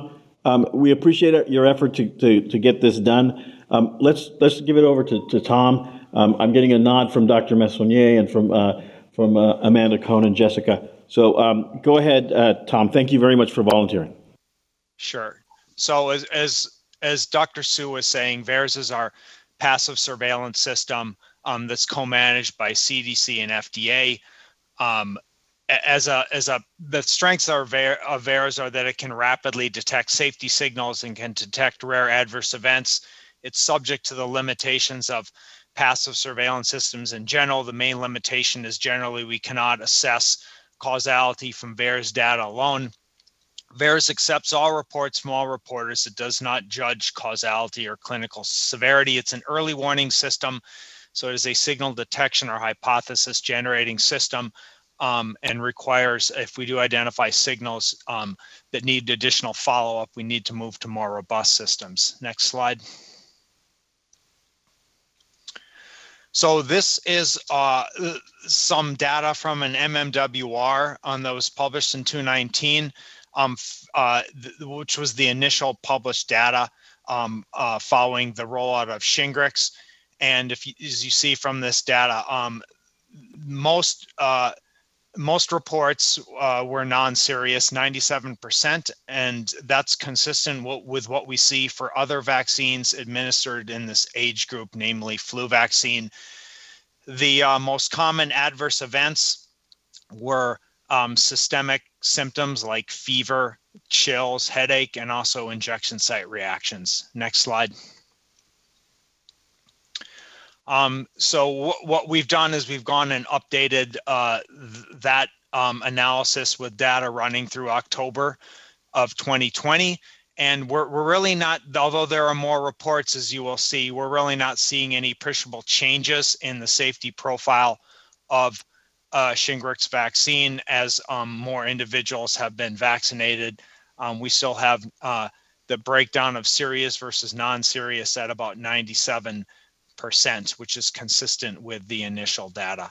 um, we appreciate your effort to to, to get this done. Um, let's let's give it over to to Tom. Um, I'm getting a nod from Doctor Messonnier and from uh, from uh, Amanda Cohn and Jessica. So um, go ahead, uh, Tom. Thank you very much for volunteering. Sure. So as as, as Doctor Sue was saying, VAERS is our passive surveillance system um, that's co-managed by C D C and F D A. Um, as a as a the strengths of VAERS are that it can rapidly detect safety signals and can detect rare adverse events. It's subject to the limitations of passive surveillance systems in general. The main limitation is generally we cannot assess causality from VAERS data alone. VAERS accepts all reports from all reporters. It does not judge causality or clinical severity. It's an early warning system, so it is a signal detection or hypothesis generating system, um, and requires, if we do identify signals um, that need additional follow-up, we need to move to more robust systems. Next slide. So this is uh, some data from an M M W R um, that was published in two nineteen, um, uh, which was the initial published data um, uh, following the rollout of Shingrix. And if you, as you see from this data, um, most uh, most reports uh, were non-serious, ninety-seven percent, and that's consistent with what we see for other vaccines administered in this age group, namely flu vaccine. The uh, most common adverse events were um, systemic symptoms like fever, chills, headache, and also injection site reactions. Next slide. Um, so what we've done is we've gone and updated uh, th that um, analysis with data running through October of twenty twenty. And we're, we're really not, although there are more reports, as you will see, we're really not seeing any appreciable changes in the safety profile of uh, Shingrix vaccine as um, more individuals have been vaccinated. Um, we still have uh, the breakdown of serious versus non-serious at about ninety-seven percent, which is consistent with the initial data.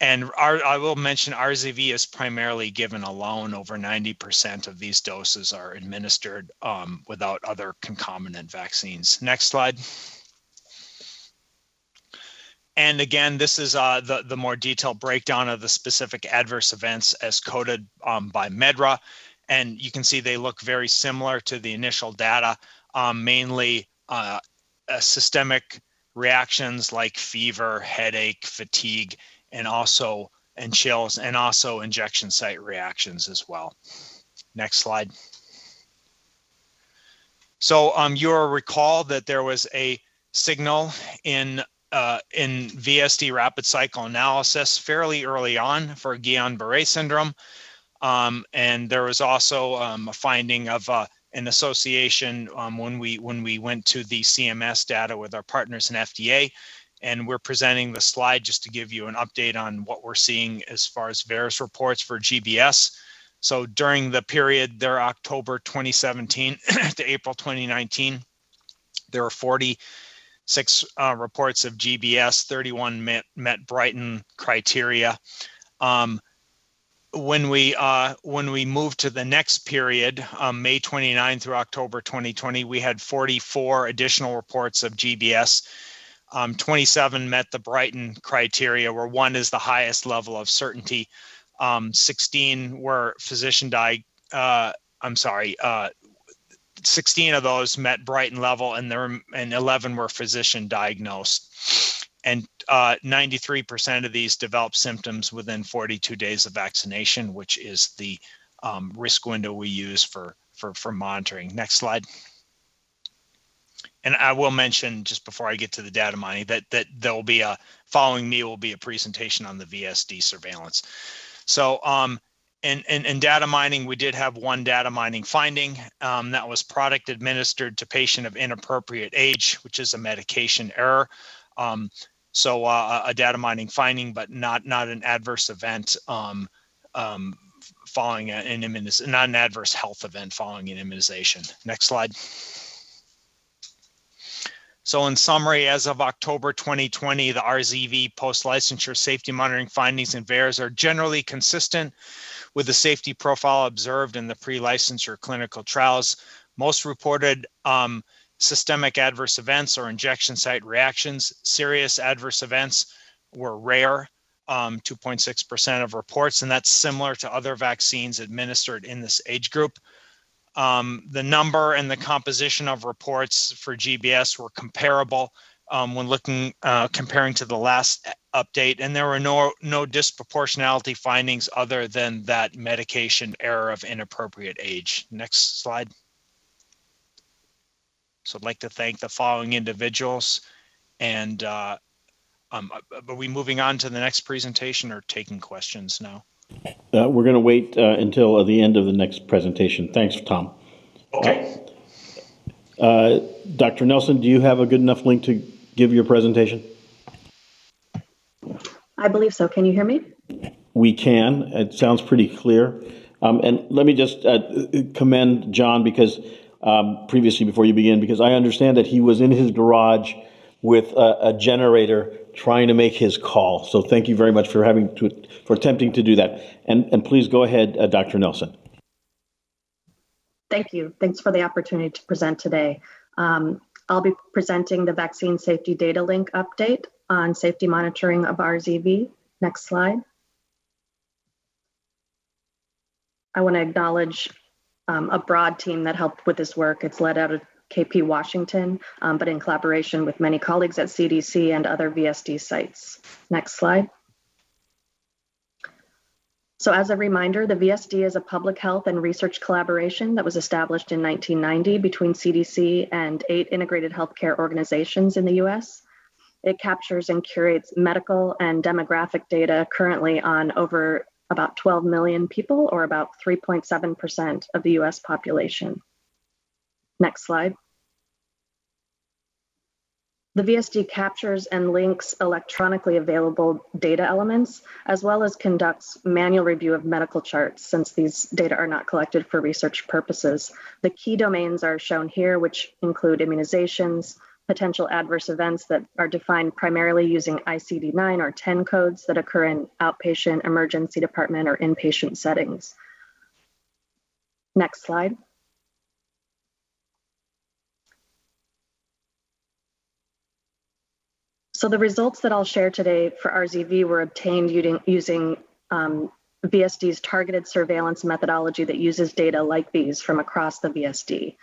And our, I will mention R Z V is primarily given alone. Over ninety percent of these doses are administered um, without other concomitant vaccines. Next slide. And again, this is uh, the, the more detailed breakdown of the specific adverse events as coded um, by M E D R A. and you can see they look very similar to the initial data, um, mainly uh, uh, systemic reactions like fever, headache, fatigue, and also and chills, and also injection site reactions as well. Next slide. So um, you will recall that there was a signal in uh, in V S D rapid cycle analysis fairly early on for Guillain-Barré syndrome, um, and there was also um, a finding of uh, an association um, when we when we went to the C M S data with our partners in F D A. And we're presenting the slide just to give you an update on what we're seeing as far as VAERS reports for G B S. So during the period there, October twenty seventeen to April twenty nineteen, there were forty-six uh, reports of G B S, thirty-one met, met Brighton criteria. Um, when we uh, when we moved to the next period, um, May twenty-ninth through October twenty twenty, we had forty-four additional reports of G B S. Um, twenty-seven met the Brighton criteria, where one is the highest level of certainty. Um, sixteen were physician di. Uh, I'm sorry. Uh, sixteen of those met Brighton level, and there and eleven were physician diagnosed. And uh, ninety-three percent of these developed symptoms within forty-two days of vaccination, which is the um, risk window we use for for for monitoring. Next slide. And I will mention, just before I get to the data mining, that that there will be a following me will be a presentation on the V S D surveillance. So, um, in, in, in data mining, we did have one data mining finding, um, that was product administered to patient of inappropriate age, which is a medication error. Um, so uh, a data mining finding, but not not an adverse event. Um, um, following an immunization, not an adverse health event following an immunization. Next slide. So in summary, as of October twenty twenty, the R Z V post-licensure safety monitoring findings in VAERS are generally consistent with the safety profile observed in the pre-licensure clinical trials. Most reported um, systemic adverse events or injection site reactions, serious adverse events were rare, um, two point six percent of reports, and that's similar to other vaccines administered in this age group. Um, the number and the composition of reports for G B S were comparable um, when looking uh, comparing to the last update, and there were no no disproportionality findings other than that medication error of inappropriate age. Next slide. So I'd like to thank the following individuals, and uh, um, are we moving on to the next presentation or taking questions now? Uh, we're going to wait uh, until uh, the end of the next presentation. Thanks, Tom. Okay. Uh, uh, Doctor Nelson, do you have a good enough link to give your presentation? I believe so. Can you hear me? We can. It sounds pretty clear. Um, and let me just uh, commend John, because um, previously, before you begin, because I understand that he was in his garage with a, a generator trying to make his call. So thank you very much for having to, for attempting to do that. And, and please go ahead, uh, Doctor Nelson. Thank you. Thanks for the opportunity to present today. Um, I'll be presenting the vaccine safety data link update on safety monitoring of R Z V. Next slide. I want to acknowledge um, a broad team that helped with this work. It's led out of K P Washington, um, but in collaboration with many colleagues at C D C and other V S D sites. Next slide. So as a reminder, the V S D is a public health and research collaboration that was established in nineteen ninety between C D C and eight integrated healthcare organizations in the U S. It captures and curates medical and demographic data currently on over about twelve million people, or about three point seven percent of the U S population. Next slide. The V S D captures and links electronically available data elements, as well as conducts manual review of medical charts, since these data are not collected for research purposes. The key domains are shown here, which include immunizations, potential adverse events that are defined primarily using I C D nine or ten codes that occur in outpatient, emergency department, or inpatient settings. Next slide. So the results that I'll share today for R Z V were obtained using, using um, V S D's targeted surveillance methodology that uses data like these from across the V S D.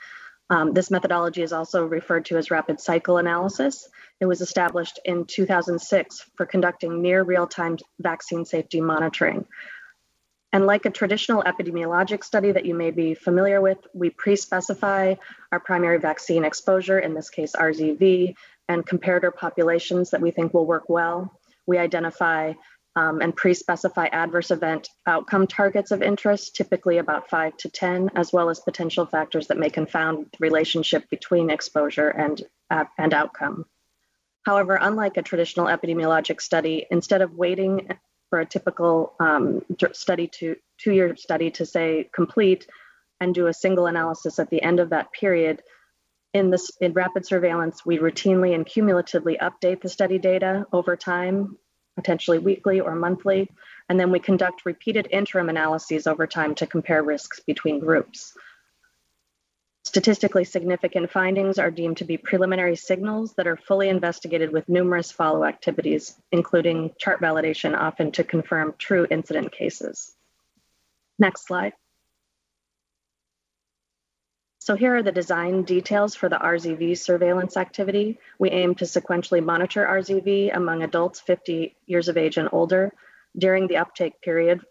Um, this methodology is also referred to as rapid cycle analysis. It was established in two thousand six for conducting near real-time vaccine safety monitoring. And like a traditional epidemiologic study that you may be familiar with, we pre-specify our primary vaccine exposure, in this case R Z V, and comparator populations that we think will work well. We identify um, and pre-specify adverse event outcome targets of interest, typically about five to ten, as well as potential factors that may confound the relationship between exposure and, uh, and outcome. However, unlike a traditional epidemiologic study, instead of waiting for a typical um, study to two-year study to say complete and do a single analysis at the end of that period. In this in rapid surveillance, we routinely and cumulatively update the study data over time, potentially weekly or monthly, and then we conduct repeated interim analyses over time to compare risks between groups. Statistically significant findings are deemed to be preliminary signals that are fully investigated with numerous follow activities, including chart validation, often to confirm true incident cases. Next slide. So here are the design details for the R Z V surveillance activity. We aim to sequentially monitor R Z V among adults fifty years of age and older during the uptake period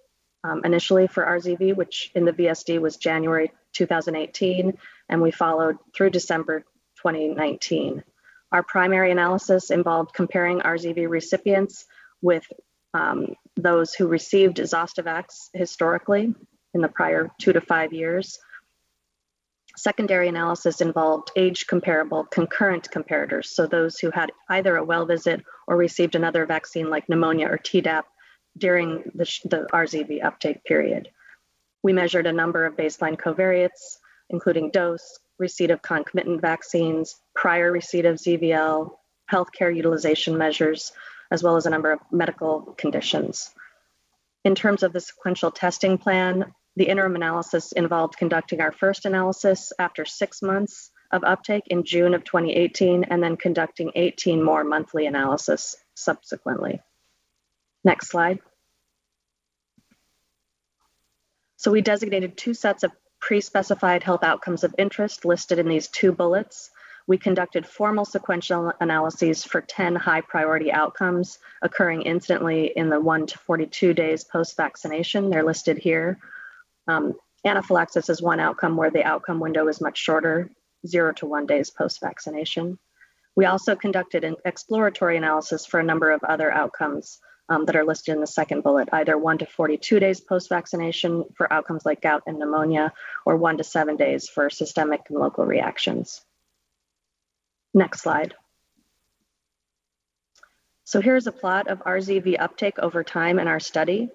um, initially for R Z V, which in the V S D was January two thousand eighteen, and we followed through December twenty nineteen. Our primary analysis involved comparing R Z V recipients with um, those who received Zostavax historically in the prior two to five years. Secondary analysis involved age comparable concurrent comparators, so those who had either a well visit or received another vaccine like pneumonia or Tdap during the, the R Z V uptake period. We measured a number of baseline covariates, including dose, receipt of concomitant vaccines, prior receipt of Z V L, healthcare utilization measures, as well as a number of medical conditions. In terms of the sequential testing plan, the interim analysis involved conducting our first analysis after six months of uptake in June of twenty eighteen, and then conducting eighteen more monthly analysis subsequently. Next slide. So we designated two sets of pre-specified health outcomes of interest listed in these two bullets. We conducted formal sequential analyses for ten high priority outcomes occurring incidentally in the one to forty-two days post-vaccination. They're listed here. Um, anaphylaxis is one outcome where the outcome window is much shorter, zero to one days post-vaccination. We also conducted an exploratory analysis for a number of other outcomes Um, that are listed in the second bullet, either one to forty-two days post-vaccination for outcomes like gout and pneumonia, or one to seven days for systemic and local reactions. Next slide. So here's a plot of R Z V uptake over time in our study.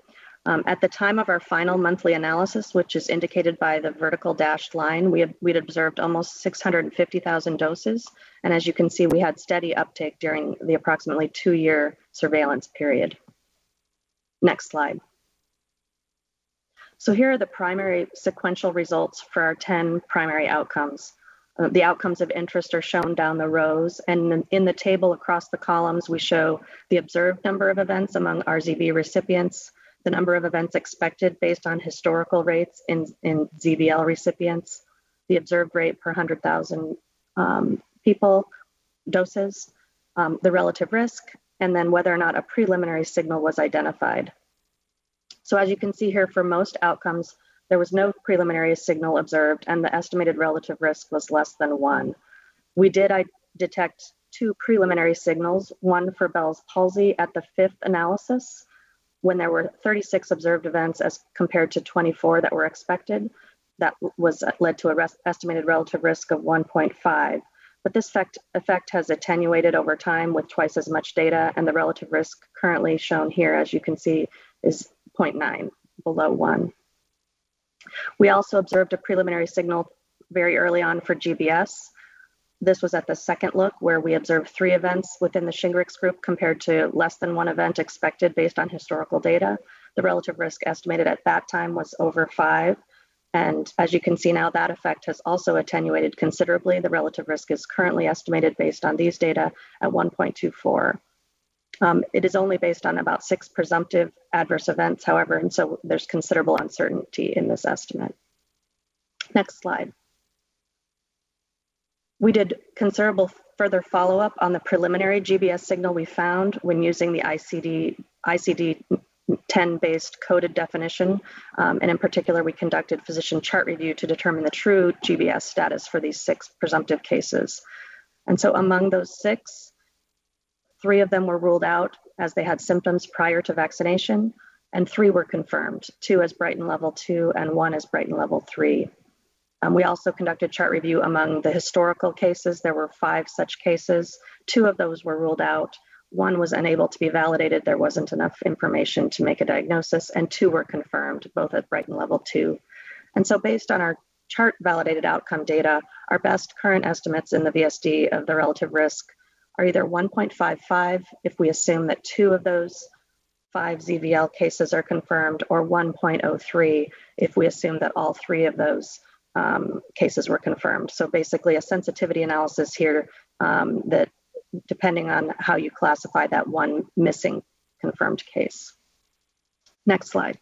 Um, at the time of our final monthly analysis, which is indicated by the vertical dashed line, we had, we'd observed almost six hundred fifty thousand doses. And as you can see, we had steady uptake during the approximately two-year surveillance period. Next slide. So here are the primary sequential results for our ten primary outcomes. Uh, the outcomes of interest are shown down the rows, and in, in the table across the columns, we show the observed number of events among R Z V recipients, the number of events expected based on historical rates in, in Z V L recipients, the observed rate per one hundred thousand um, people, doses, um, the relative risk, and then whether or not a preliminary signal was identified. So as you can see here, for most outcomes, there was no preliminary signal observed, and the estimated relative risk was less than one. We did I detect two preliminary signals, one for Bell's palsy at the fifth analysis, when there were thirty-six observed events as compared to twenty-four that were expected. That was led to an estimated relative risk of one point five. But this effect, effect has attenuated over time with twice as much data, and the relative risk currently shown here, as you can see, is zero point nine, below one. We also observed a preliminary signal very early on for G B S. This was at the second look, where we observed three events within the Shingrix group compared to less than one event expected based on historical data. The relative risk estimated at that time was over five. And as you can see now, that effect has also attenuated considerably. The relative risk is currently estimated based on these data at one point two four. Um, it is only based on about six presumptive adverse events, however, and so there's considerable uncertainty in this estimate. Next slide. We did considerable further follow-up on the preliminary G B S signal we found when using the I C D ten based coded definition, um, and in particular, we conducted physician chart review to determine the true G B S status for these six presumptive cases. And so among those six, three of them were ruled out as they had symptoms prior to vaccination, and three were confirmed, two as Brighton level two and one as Brighton level three. Um, we also conducted chart review among the historical cases. There were five such cases. Two of those were ruled out. One was unable to be validated. There wasn't enough information to make a diagnosis, and two were confirmed, both at Brighton level two. And so based on our chart validated outcome data, our best current estimates in the V S D of the relative risk are either one point five five if we assume that two of those five Z V L cases are confirmed, or one point oh three if we assume that all three of those um, cases were confirmed. So basically a sensitivity analysis here um, that, depending on how you classify that one missing confirmed case. Next slide.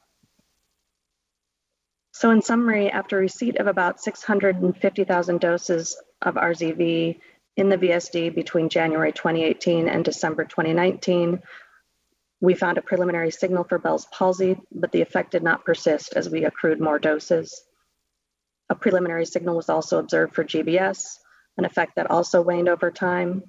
So in summary, after receipt of about six hundred fifty thousand doses of R Z V in the V S D between January twenty eighteen and December twenty nineteen, we found a preliminary signal for Bell's palsy, but the effect did not persist as we accrued more doses. A preliminary signal was also observed for G B S, an effect that also waned over time.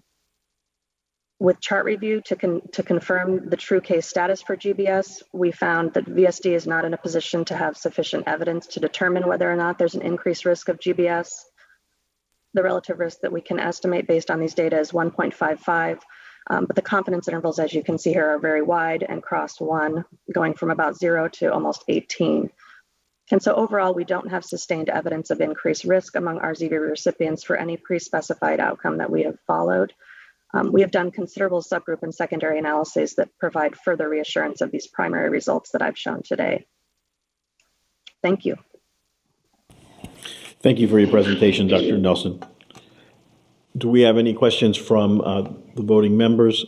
With chart review to, con to confirm the true case status for G B S, we found that V S D is not in a position to have sufficient evidence to determine whether or not there's an increased risk of G B S. The relative risk that we can estimate based on these data is one point five five, um, but the confidence intervals, as you can see here, are very wide and crossed one, going from about zero to almost eighteen. And so overall, we don't have sustained evidence of increased risk among R Z V recipients for any pre-specified outcome that we have followed. Um, we have done considerable subgroup and secondary analyses that provide further reassurance of these primary results that I've shown today. Thank you. Thank you for your presentation, Doctor Nelson. Do we have any questions from uh, the voting members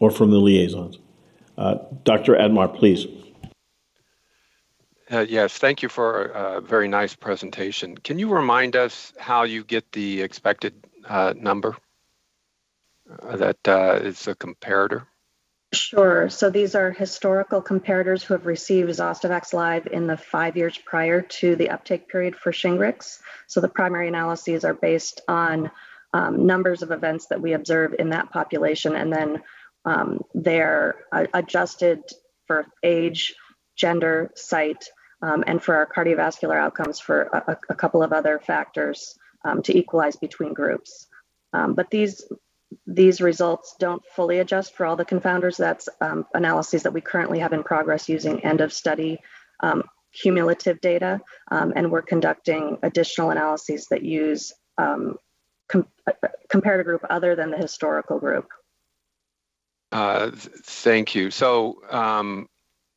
or from the liaisons? Uh, Doctor Atmar, please. Uh, yes, thank you for a very nice presentation. Can you remind us how you get the expected uh, number that uh, is a comparator? Sure. So these are historical comparators who have received Zostavax Live in the five years prior to the uptake period for Shingrix. So the primary analyses are based on um, numbers of events that we observe in that population, and then um, they're uh, adjusted for age, gender, site, um, and for our cardiovascular outcomes for a, a couple of other factors um, to equalize between groups. Um, but these These results don't fully adjust for all the confounders. That's um, analyses that we currently have in progress using end of study um, cumulative data. Um, and we're conducting additional analyses that use um, com comparator group other than the historical group. Uh, thank you. So um,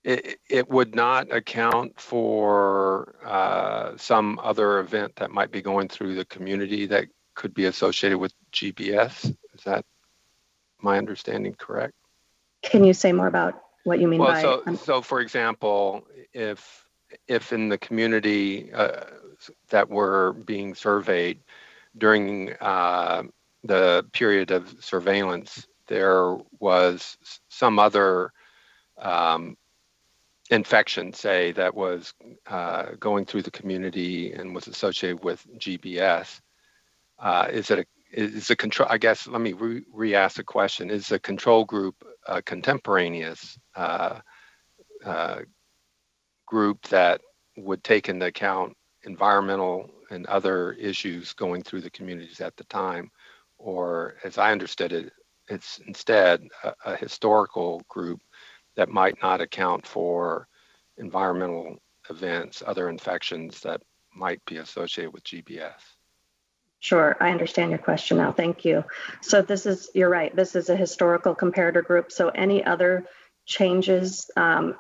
it, it would not account for uh, some other event that might be going through the community that could be associated with G B S. Is that my understanding correct? Can you say more about what you mean well, by? So, um, so for example, if if in the community uh, that were being surveyed during uh, the period of surveillance, there was some other um, infection, say, that was uh, going through the community and was associated with G B S, uh, is it a Is the control? I guess let me re, re ask the question: is the control group a contemporaneous uh, uh, group that would take into account environmental and other issues going through the communities at the time, or, as I understood it, it's instead a, a historical group that might not account for environmental events, other infections that might be associated with G B S? Sure, I understand your question now. Thank you. So this is, you're right, this is a historical comparator group. So any other changes um,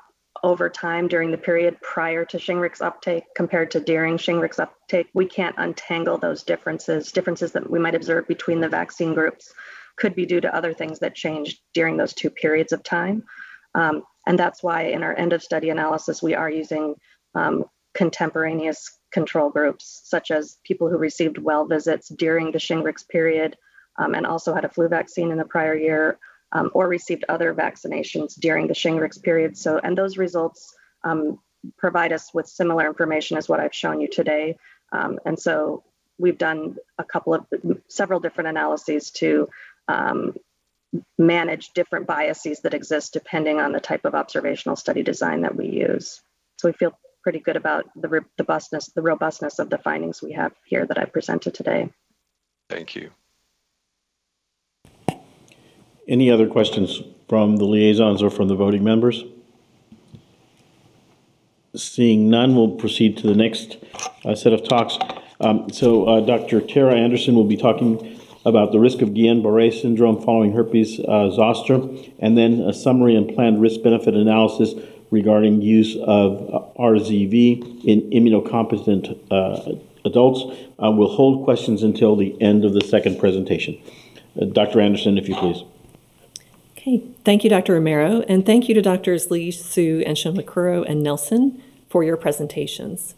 over time during the period prior to Shingrix uptake compared to during Shingrix uptake, we can't untangle those differences. Differences that we might observe between the vaccine groups could be due to other things that changed during those two periods of time. Um, and that's why in our end of study analysis, we are using um, contemporaneous control groups, such as people who received well visits during the Shingrix period um, and also had a flu vaccine in the prior year, Um, or received other vaccinations during the Shingrix period. So, and those results um, provide us with similar information as what I've shown you today. Um, and so we've done a couple of, several different analyses to um, manage different biases that exist depending on the type of observational study design that we use. So we feel pretty good about the robustness, the robustness of the findings we have here that I presented today. Thank you. Any other questions from the liaisons or from the voting members? Seeing none, we'll proceed to the next uh, set of talks. Um, so uh, Doctor Tara Anderson will be talking about the risk of Guillain-Barré syndrome following herpes uh, zoster, and then a summary and planned risk-benefit analysis regarding use of R Z V in immunocompetent uh, adults. Uh, we'll hold questions until the end of the second presentation. Uh, Doctor Anderson, if you please. Okay, thank you, Doctor Romero, and thank you to Doctors Lee, Sue, and Shimakuro and Nelson for your presentations.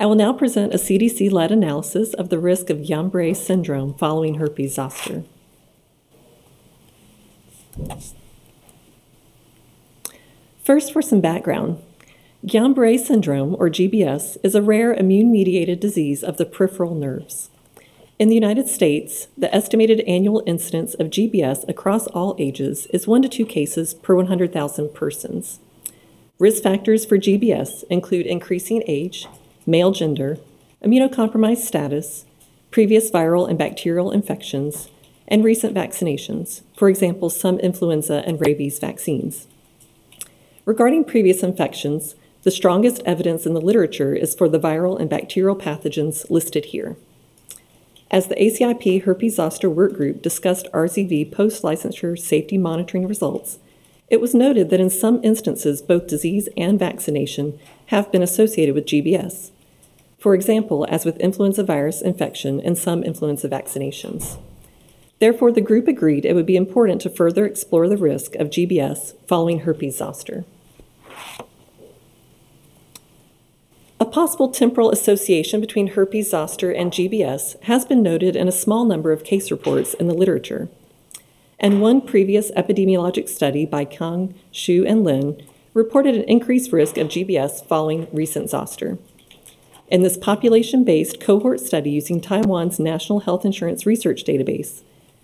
I will now present a C D C-led analysis of the risk of Guillain-Barré syndrome following herpes zoster. First, for some background. Guillain-Barré syndrome, or G B S, is a rare immune-mediated disease of the peripheral nerves. In the United States, the estimated annual incidence of G B S across all ages is one to two cases per one hundred thousand persons. Risk factors for G B S include increasing age, male gender, immunocompromised status, previous viral and bacterial infections, and recent vaccinations, for example, some influenza and rabies vaccines. Regarding previous infections, the strongest evidence in the literature is for the viral and bacterial pathogens listed here. As the A C I P Herpes Zoster Workgroup discussed R Z V post-licensure safety monitoring results, it was noted that in some instances both disease and vaccination have been associated with G B S. For example, as with influenza virus infection and some influenza vaccinations. Therefore, the group agreed it would be important to further explore the risk of G B S following herpes zoster. A possible temporal association between herpes zoster and G B S has been noted in a small number of case reports in the literature. And one previous epidemiologic study by Kang, Xu, and Lin reported an increased risk of G B S following recent zoster. In this population-based cohort study using Taiwan's National Health Insurance Research Database,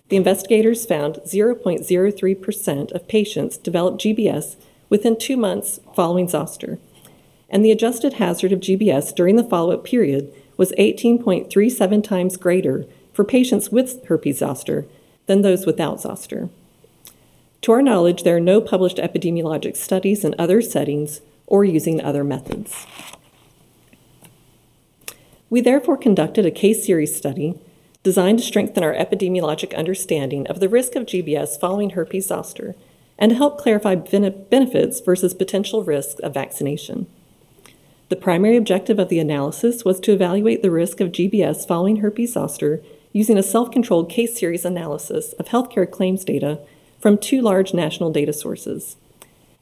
the investigators found zero point zero three percent of patients developed G B S within two months following zoster, and the adjusted hazard of G B S during the follow-up period was eighteen point three seven times greater for patients with herpes zoster than those without zoster. To our knowledge, there are no published epidemiologic studies in other settings or using other methods. We therefore conducted a case series study designed to strengthen our epidemiologic understanding of the risk of G B S following herpes zoster and to help clarify benefits versus potential risks of vaccination. The primary objective of the analysis was to evaluate the risk of G B S following herpes zoster using a self-controlled case series analysis of healthcare claims data from two large national data sources.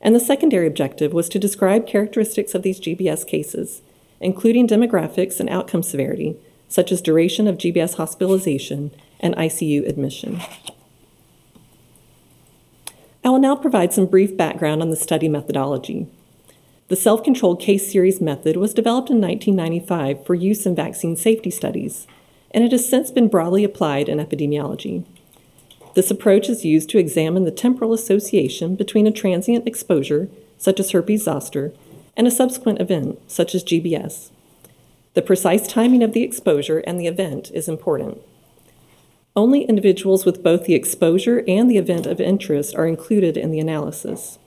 And the secondary objective was to describe characteristics of these G B S cases, including demographics and outcome severity, such as duration of G B S hospitalization and I C U admission. I will now provide some brief background on the study methodology. The self-controlled case series method was developed in nineteen ninety-five for use in vaccine safety studies, and it has since been broadly applied in epidemiology. This approach is used to examine the temporal association between a transient exposure, such as herpes zoster, and a subsequent event, such as G B S. The precise timing of the exposure and the event is important. Only individuals with both the exposure and the event of interest are included in the analysis.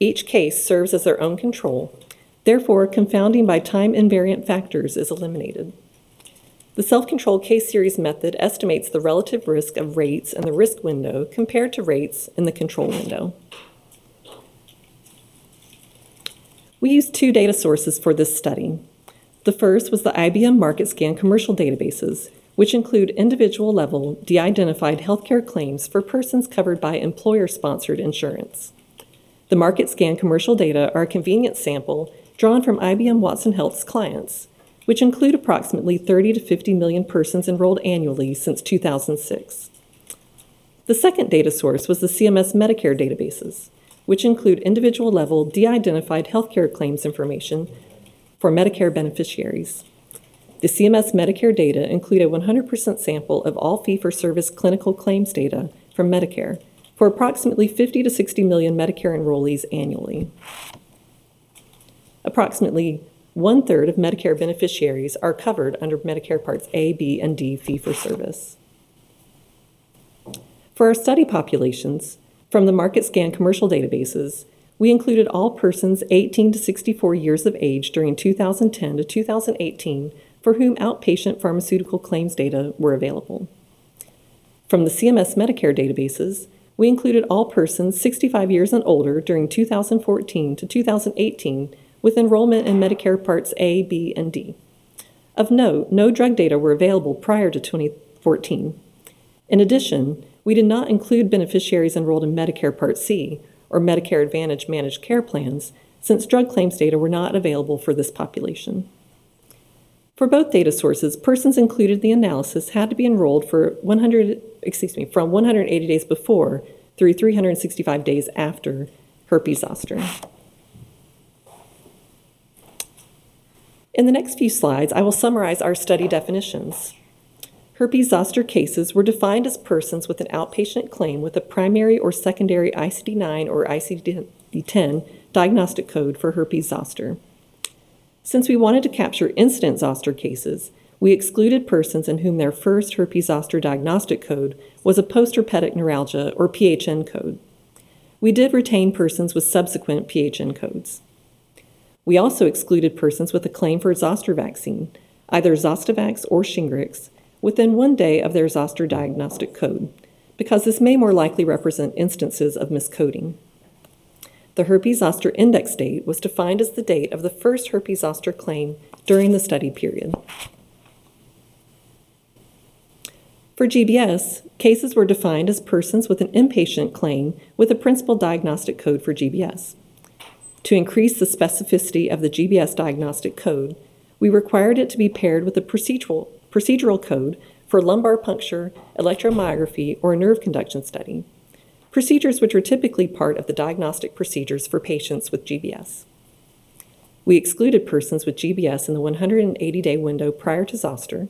Each case serves as their own control. Therefore, confounding by time-invariant factors is eliminated. The self-controlled case series method estimates the relative risk of rates in the risk window compared to rates in the control window. We used two data sources for this study. The first was the I B M MarketScan commercial databases, which include individual-level, de-identified healthcare claims for persons covered by employer-sponsored insurance. The MarketScan commercial data are a convenience sample drawn from I B M Watson Health's clients, which include approximately thirty to fifty million persons enrolled annually since two thousand six. The second data source was the C M S Medicare databases, which include individual-level, de-identified healthcare claims information for Medicare beneficiaries. The C M S Medicare data include a one hundred percent sample of all fee-for-service clinical claims data from Medicare for approximately fifty to sixty million Medicare enrollees annually. Approximately one-third of Medicare beneficiaries are covered under Medicare Parts A, B, and D fee-for-service. For our study populations, from the MarketScan commercial databases, we included all persons eighteen to sixty-four years of age during two thousand ten to two thousand eighteen for whom outpatient pharmaceutical claims data were available. From the C M S Medicare databases, we included all persons sixty-five years and older during two thousand fourteen to two thousand eighteen with enrollment in Medicare Parts A, B, and D. Of note, no drug data were available prior to twenty fourteen. In addition, we did not include beneficiaries enrolled in Medicare Part C, or Medicare Advantage managed care plans, since drug claims data were not available for this population. For both data sources, persons included in the analysis had to be enrolled for one hundred, excuse me, from one hundred eighty days before through three hundred sixty-five days after herpes zoster. In the next few slides, I will summarize our study definitions. Herpes zoster cases were defined as persons with an outpatient claim with a primary or secondary I C D nine or I C D ten diagnostic code for herpes zoster. Since we wanted to capture incident zoster cases, we excluded persons in whom their first herpes zoster diagnostic code was a postherpetic neuralgia or P H N code. We did retain persons with subsequent P H N codes. We also excluded persons with a claim for a zoster vaccine, either Zostavax or Shingrix, within one day of their zoster diagnostic code, because this may more likely represent instances of miscoding. The herpes zoster index date was defined as the date of the first herpes zoster claim during the study period. For G B S, cases were defined as persons with an inpatient claim with a principal diagnostic code for G B S. To increase the specificity of the G B S diagnostic code, we required it to be paired with a procedural procedural code for lumbar puncture, electromyography, or a nerve conduction study, procedures which are typically part of the diagnostic procedures for patients with G B S. We excluded persons with G B S in the one hundred eighty day window prior to zoster,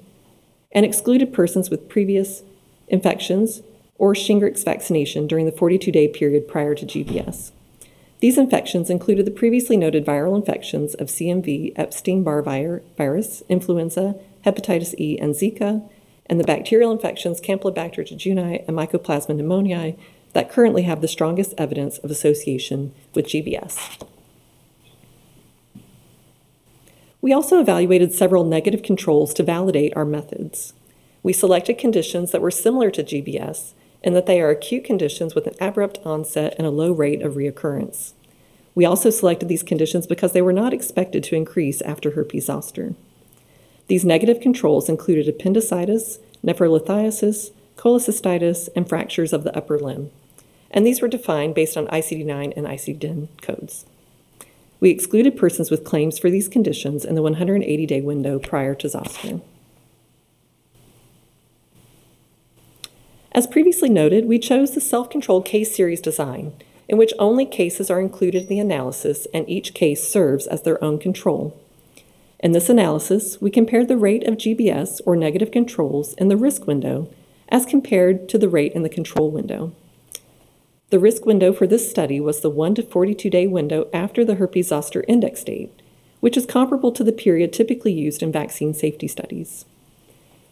and excluded persons with previous infections or Shingrix vaccination during the forty-two day period prior to G B S. These infections included the previously noted viral infections of C M V, Epstein-Barr virus, influenza, hepatitis E and Zika, and the bacterial infections Campylobacter jejuni and Mycoplasma pneumoniae that currently have the strongest evidence of association with G B S. We also evaluated several negative controls to validate our methods. We selected conditions that were similar to G B S in that they are acute conditions with an abrupt onset and a low rate of reoccurrence. We also selected these conditions because they were not expected to increase after herpes zoster. These negative controls included appendicitis, nephrolithiasis, cholecystitis, and fractures of the upper limb, and these were defined based on I C D nine and I C D ten codes. We excluded persons with claims for these conditions in the one hundred eighty day window prior to zoster. As previously noted, we chose the self-controlled case series design, in which only cases are included in the analysis and each case serves as their own control. In this analysis, we compared the rate of G B S or negative controls in the risk window as compared to the rate in the control window. The risk window for this study was the one to forty-two day window after the herpes zoster index date, which is comparable to the period typically used in vaccine safety studies.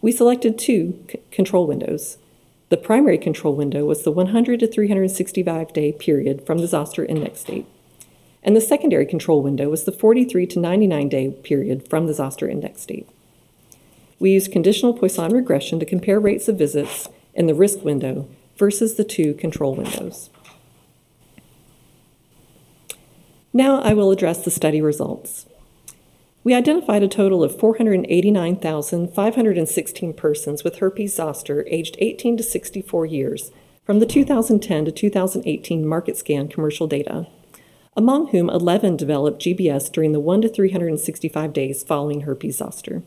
We selected two control windows. The primary control window was the one hundred to three hundred sixty-five day period from the zoster index date, and the secondary control window was the forty-three to ninety-nine day period from the zoster index date. We used conditional Poisson regression to compare rates of visits in the risk window versus the two control windows. Now I will address the study results. We identified a total of four hundred eighty-nine thousand five hundred sixteen persons with herpes zoster aged eighteen to sixty-four years from the two thousand ten to two thousand eighteen market scan commercial data, among whom eleven developed G B S during the one to three hundred sixty-five days following herpes zoster.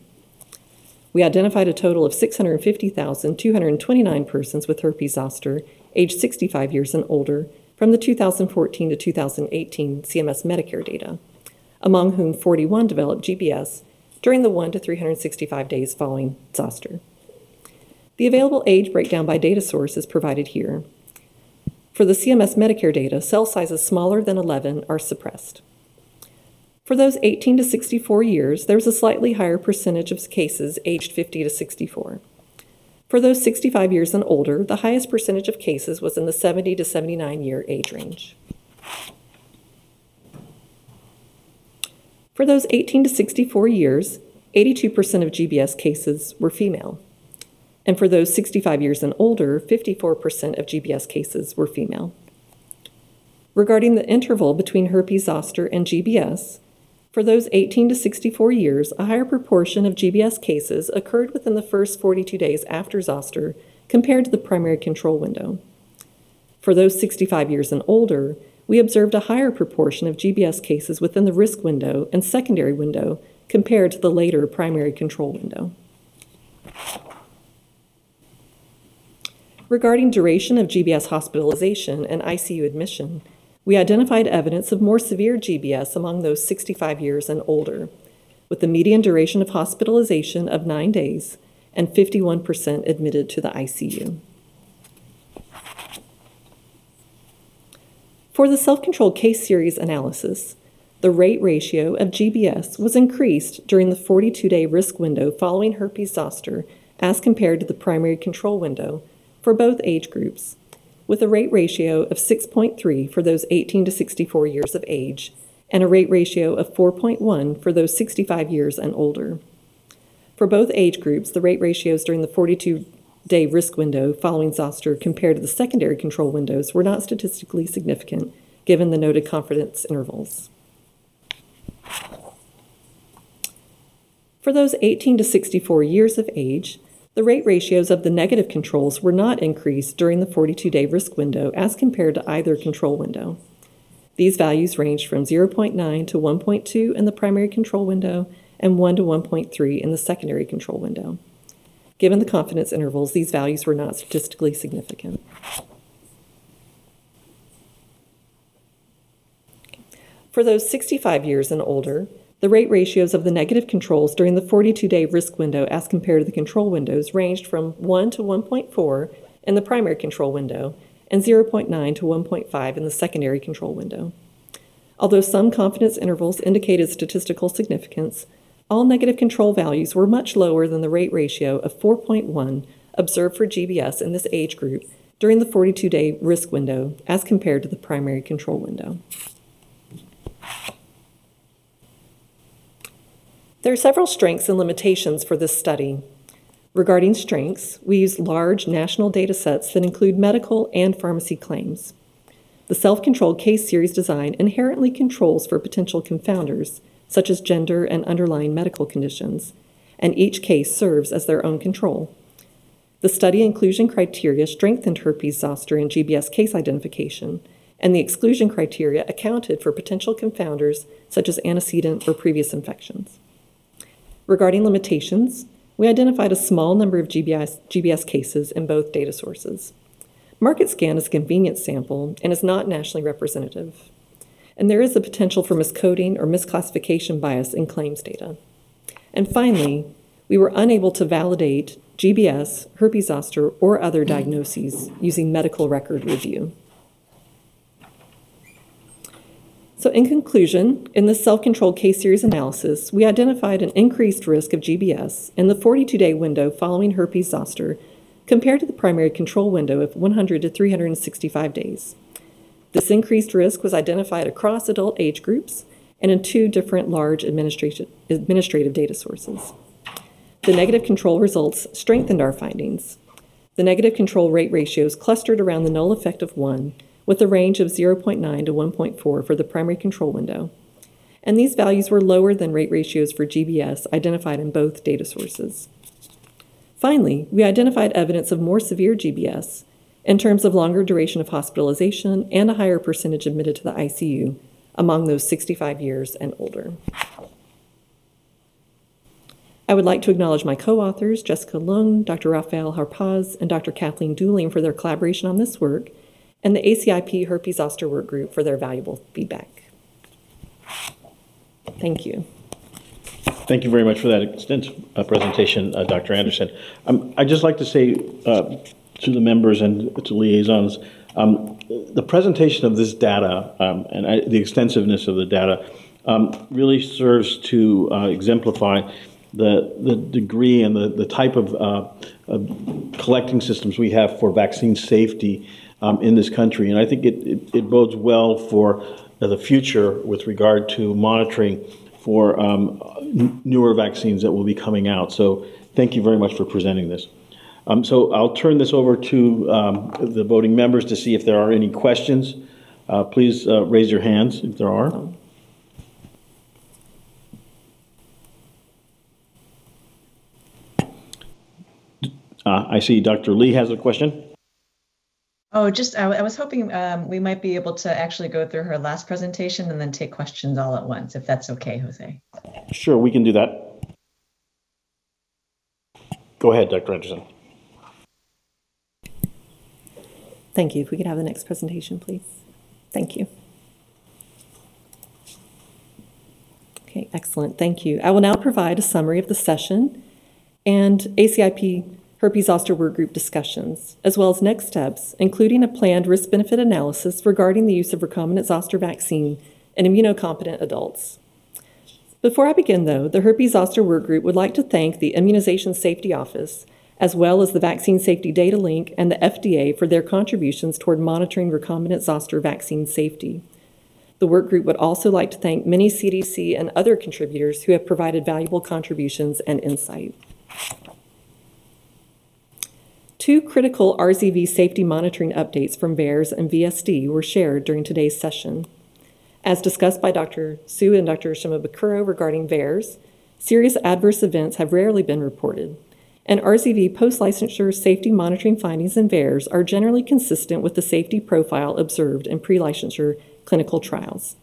We identified a total of six hundred fifty thousand two hundred twenty-nine persons with herpes zoster aged sixty-five years and older from the two thousand fourteen to two thousand eighteen C M S Medicare data, among whom forty-one developed G B S during the one to three hundred sixty-five days following zoster. The available age breakdown by data source is provided here. For the C M S Medicare data, cell sizes smaller than eleven are suppressed. For those eighteen to sixty-four years, there's a slightly higher percentage of cases aged fifty to sixty-four. For those sixty-five years and older, the highest percentage of cases was in the seventy to seventy-nine year age range. For those eighteen to sixty-four years, eighty-two percent of G B S cases were female. And for those sixty-five years and older, fifty-four percent of G B S cases were female. Regarding the interval between herpes zoster and G B S, for those eighteen to sixty-four years, a higher proportion of G B S cases occurred within the first forty-two days after zoster compared to the primary control window. For those sixty-five years and older, we observed a higher proportion of G B S cases within the risk window and secondary window compared to the later primary control window. Regarding duration of G B S hospitalization and I C U admission, we identified evidence of more severe G B S among those sixty-five years and older, with the median duration of hospitalization of nine days and fifty-one percent admitted to the I C U. For the self-controlled case series analysis, the rate ratio of G B S was increased during the forty-two day risk window following herpes zoster as compared to the primary control window for both age groups, with a rate ratio of six point three for those eighteen to sixty-four years of age and a rate ratio of four point one for those sixty-five years and older. For both age groups, the rate ratios during the forty-two day risk window following zoster compared to the secondary control windows were not statistically significant given the noted confidence intervals. For those eighteen to sixty-four years of age, the rate ratios of the negative controls were not increased during the forty-two day risk window as compared to either control window. These values ranged from zero point nine to one point two in the primary control window and one to one point three in the secondary control window. Given the confidence intervals, these values were not statistically significant. For those sixty-five years and older, the rate ratios of the negative controls during the forty-two day risk window as compared to the control windows ranged from one to one point four in the primary control window and zero point nine to one point five in the secondary control window. Although some confidence intervals indicated statistical significance, all negative control values were much lower than the rate ratio of four point one observed for G B S in this age group during the forty-two day risk window as compared to the primary control window. There are several strengths and limitations for this study. Regarding strengths, we use large national data sets that include medical and pharmacy claims. The self-controlled case series design inherently controls for potential confounders, such as gender and underlying medical conditions, and each case serves as their own control. The study inclusion criteria strengthened herpes zoster and G B S case identification, and the exclusion criteria accounted for potential confounders such as antecedent or previous infections. Regarding limitations, we identified a small number of G B S, G B S cases in both data sources. Market scan is a convenience sample and is not nationally representative, and there is the potential for miscoding or misclassification bias in claims data. And finally, we were unable to validate G B S, herpes zoster, or other diagnoses using medical record review. So in conclusion, in this self-controlled case series analysis, we identified an increased risk of G B S in the forty-two day window following herpes zoster compared to the primary control window of one hundred to three hundred sixty-five days. This increased risk was identified across adult age groups and in two different large administrative data sources. The negative control results strengthened our findings. The negative control rate ratios clustered around the null effect of one, with a range of zero point nine to one point four for the primary control window. And these values were lower than rate ratios for G B S identified in both data sources. Finally, we identified evidence of more severe G B S in terms of longer duration of hospitalization and a higher percentage admitted to the I C U among those sixty-five years and older. I would like to acknowledge my co-authors, Jessica Lung, Doctor Rafael Harpaz, and Doctor Kathleen Dooling for their collaboration on this work, and the A C I P Herpes Zoster Work Group for their valuable feedback. Thank you. Thank you very much for that extensive uh, presentation, uh, Doctor Anderson. Um, I'd just like to say uh, to the members and to liaisons, um, the presentation of this data um, and I, the extensiveness of the data um, really serves to uh, exemplify the, the degree and the, the type of, uh, of collecting systems we have for vaccine safety um, in this country. And I think it, it, it bodes well for the future with regard to monitoring for um, newer vaccines that will be coming out. So thank you very much for presenting this. Um, so I'll turn this over to um, the voting members to see if there are any questions. Uh, please uh, raise your hands if there are. Uh, I see Doctor Lee has a question. Oh, just I, I was hoping um, we might be able to actually go through her last presentation and then take questions all at once, if that's okay, Jose. Sure, we can do that. Go ahead, Doctor Anderson. Thank you. If we could have the next presentation, please. Thank you. Okay, excellent. Thank you. I will now provide a summary of the session and A C I P Herpes Zoster Work Group discussions, as well as next steps, including a planned risk-benefit analysis regarding the use of recombinant zoster vaccine in immunocompetent adults. Before I begin, though, the Herpes Zoster Work Group would like to thank the Immunization Safety Office, as well as the Vaccine Safety Data Link and the F D A for their contributions toward monitoring recombinant zoster vaccine safety. The work group would also like to thank many C D C and other contributors who have provided valuable contributions and insight. Two critical R Z V safety monitoring updates from VAERS and V S D were shared during today's session. As discussed by Doctor Sue and Doctor Shimabukuro regarding VAERS, serious adverse events have rarely been reported, and R Z V post-licensure safety monitoring findings in VAERS are generally consistent with the safety profile observed in pre-licensure clinical trials.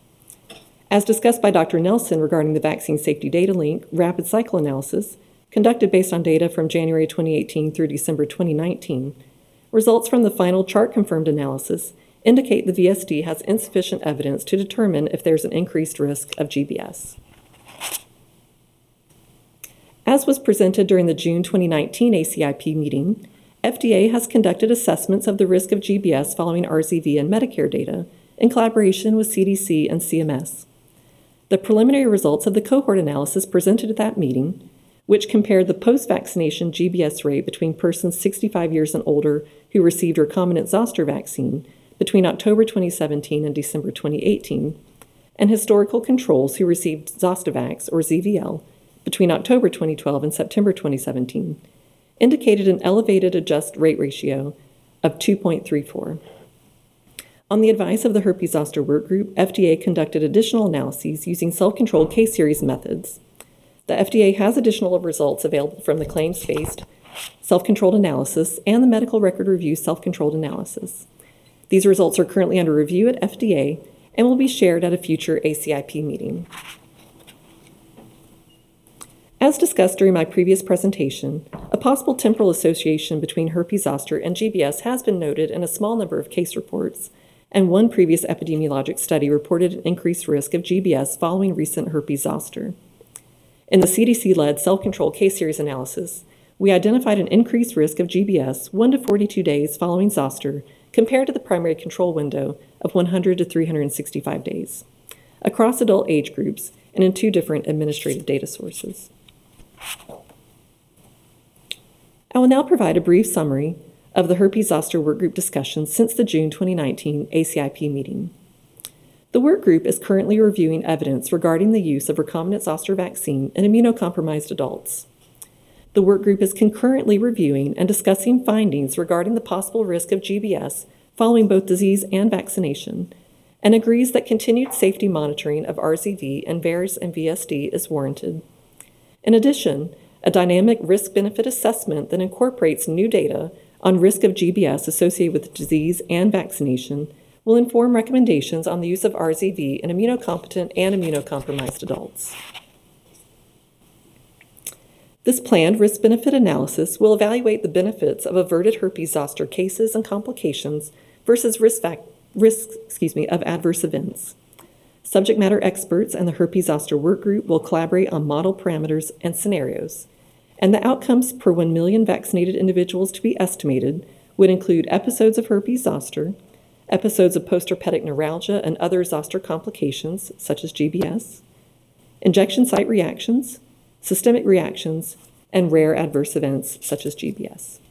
As discussed by Doctor Nelson regarding the Vaccine Safety Data Link rapid cycle analysis, conducted based on data from January twenty eighteen through December twenty nineteen, results from the final chart-confirmed analysis indicate the V S D has insufficient evidence to determine if there's an increased risk of G B S. As was presented during the June twenty nineteen A C I P meeting, F D A has conducted assessments of the risk of G B S following R Z V and Medicare data in collaboration with C D C and C M S. The preliminary results of the cohort analysis presented at that meeting, which compared the post-vaccination G B S rate between persons sixty-five years and older who received recombinant zoster vaccine between October twenty seventeen and December twenty eighteen, and historical controls who received Zostavax or Z V L between October twenty twelve and September twenty seventeen, indicated an elevated adjust rate ratio of two point three four. On the advice of the Herpes Zoster Work Group, F D A conducted additional analyses using self-controlled case-series methods. The F D A has additional results available from the claims-based self-controlled analysis and the medical record review self-controlled analysis. These results are currently under review at F D A and will be shared at a future A C I P meeting. As discussed during my previous presentation, a possible temporal association between herpes zoster and G B S has been noted in a small number of case reports, and one previous epidemiologic study reported an increased risk of G B S following recent herpes zoster. In the C D C-led self-control case series analysis, we identified an increased risk of G B S one to forty-two days following zoster compared to the primary control window of one hundred to three hundred sixty-five days across adult age groups and in two different administrative data sources. I will now provide a brief summary of the Herpes Zoster Work Group discussion since the June twenty nineteen A C I P meeting. The work group is currently reviewing evidence regarding the use of recombinant zoster vaccine in immunocompromised adults. The work group is concurrently reviewing and discussing findings regarding the possible risk of G B S following both disease and vaccination, and agrees that continued safety monitoring of R Z V and VAERS and V S D is warranted. In addition, a dynamic risk-benefit assessment that incorporates new data on risk of G B S associated with disease and vaccination will inform recommendations on the use of R Z V in immunocompetent and immunocompromised adults. This planned risk-benefit analysis will evaluate the benefits of averted herpes zoster cases and complications versus risk, fac risk excuse me, of adverse events. Subject matter experts and the herpes zoster workgroup will collaborate on model parameters and scenarios, and the outcomes per one million vaccinated individuals to be estimated would include episodes of herpes zoster, episodes of postherpetic neuralgia and other zoster complications, such as G B S, injection site reactions, systemic reactions, and rare adverse events such as G B S.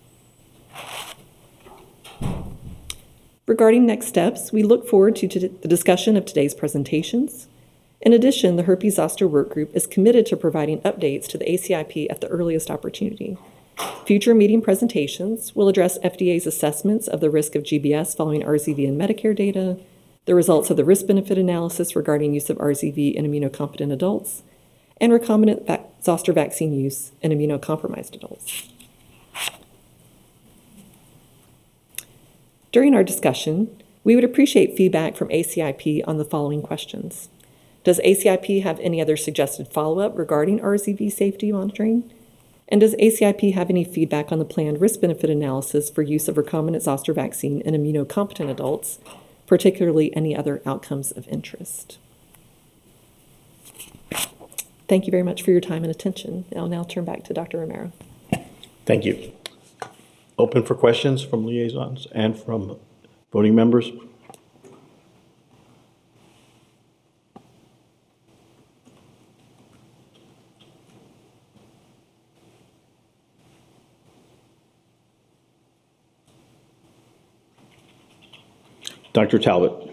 Regarding next steps, we look forward to the discussion of today's presentations. In addition, the Herpes Zoster Workgroup is committed to providing updates to the A C I P at the earliest opportunity. Future meeting presentations will address F D A's assessments of the risk of G B S following R Z V and Medicare data, the results of the risk-benefit analysis regarding use of R Z V in immunocompetent adults, and recombinant va- zoster vaccine use in immunocompromised adults. During our discussion, we would appreciate feedback from A C I P on the following questions. Does A C I P have any other suggested follow-up regarding R Z V safety monitoring? And does A C I P have any feedback on the planned risk-benefit analysis for use of recombinant zoster vaccine in immunocompetent adults, particularly any other outcomes of interest? Thank you very much for your time and attention. I'll now turn back to Doctor Romero. Thank you. Open for questions from liaisons and from voting members. Doctor Talbot.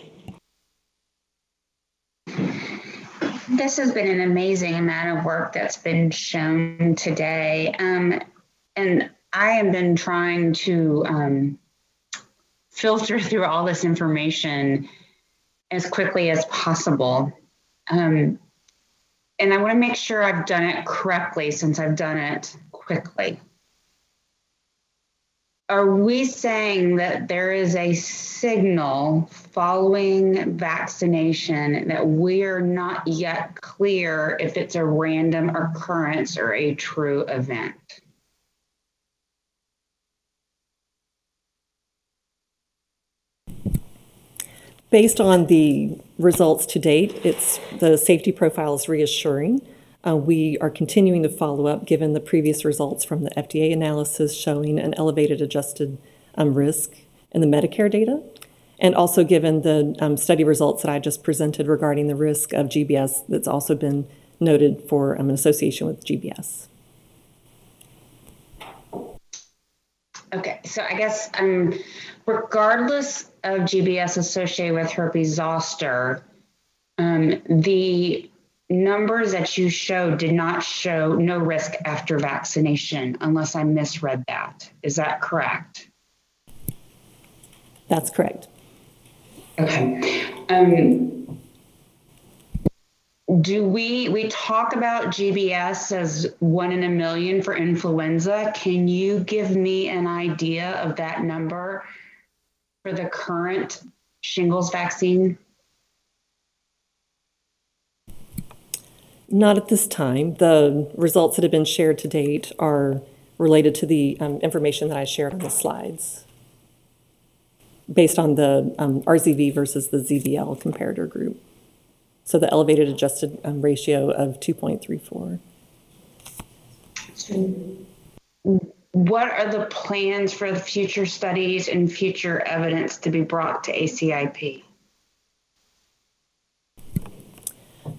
This has been an amazing amount of work that's been shown today. Um, and I have been trying to um, filter through all this information as quickly as possible. Um, and I want to make sure I've done it correctly since I've done it quickly. Are we saying that there is a signal following vaccination that we're not yet clear if it's a random occurrence or a true event? Based on the results to date, it's, the safety profile is reassuring. Uh, we are continuing to follow up given the previous results from the F D A analysis showing an elevated adjusted um, risk in the Medicare data, and also given the um, study results that I just presented regarding the risk of G B S that's also been noted for um, an association with G B S. Okay, so I guess um, regardless of G B S associated with herpes zoster, um, the numbers that you showed did not show no risk after vaccination, unless I misread that. Is that correct? That's correct. Okay. Um, do we, we talk about G B S as one in a million for influenza. Can you give me an idea of that number for the current shingles vaccine? Not at this time. The results that have been shared to date are related to the um, information that I shared on the slides based on the um, R Z V versus the Z V L comparator group. So the elevated adjusted um, ratio of two point three four. So what are the plans for the future studies and future evidence to be brought to A C I P?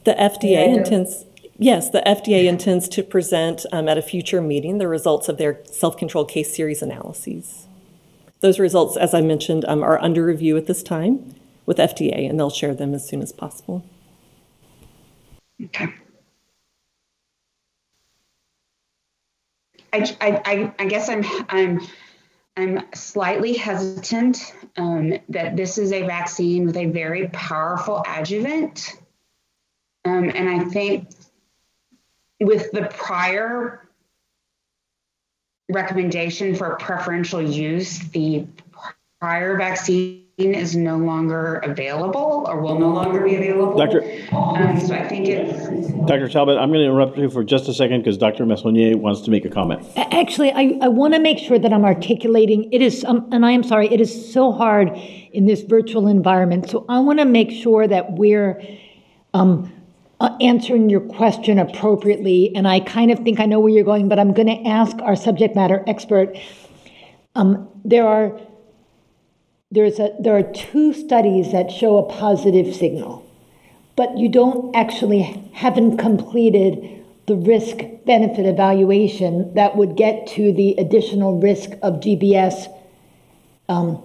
The F D A yeah. intends, yes, the F D A intends to present um, at a future meeting the results of their self-controlled case series analyses. Those results, as I mentioned, um, are under review at this time with F D A, and they'll share them as soon as possible. Okay. I, I, I guess I'm, I'm I'm slightly hesitant um, that this is a vaccine with a very powerful adjuvant. Um, and I think with the prior recommendation for preferential use, the prior vaccine is no longer available or will no longer be available. Doctor, um, so I think it's... Doctor Talbot, I'm going to interrupt you for just a second because Doctor Messonnier wants to make a comment. Actually, I, I want to make sure that I'm articulating. It is, um, and I am sorry, it is so hard in this virtual environment. So I want to make sure that we're um, uh, answering your question appropriately. And I kind of think I know where you're going, but I'm going to ask our subject matter expert. Um, there are... There's a, there are two studies that show a positive signal, but you don't actually haven't completed the risk-benefit evaluation that would get to the additional risk of G B S um,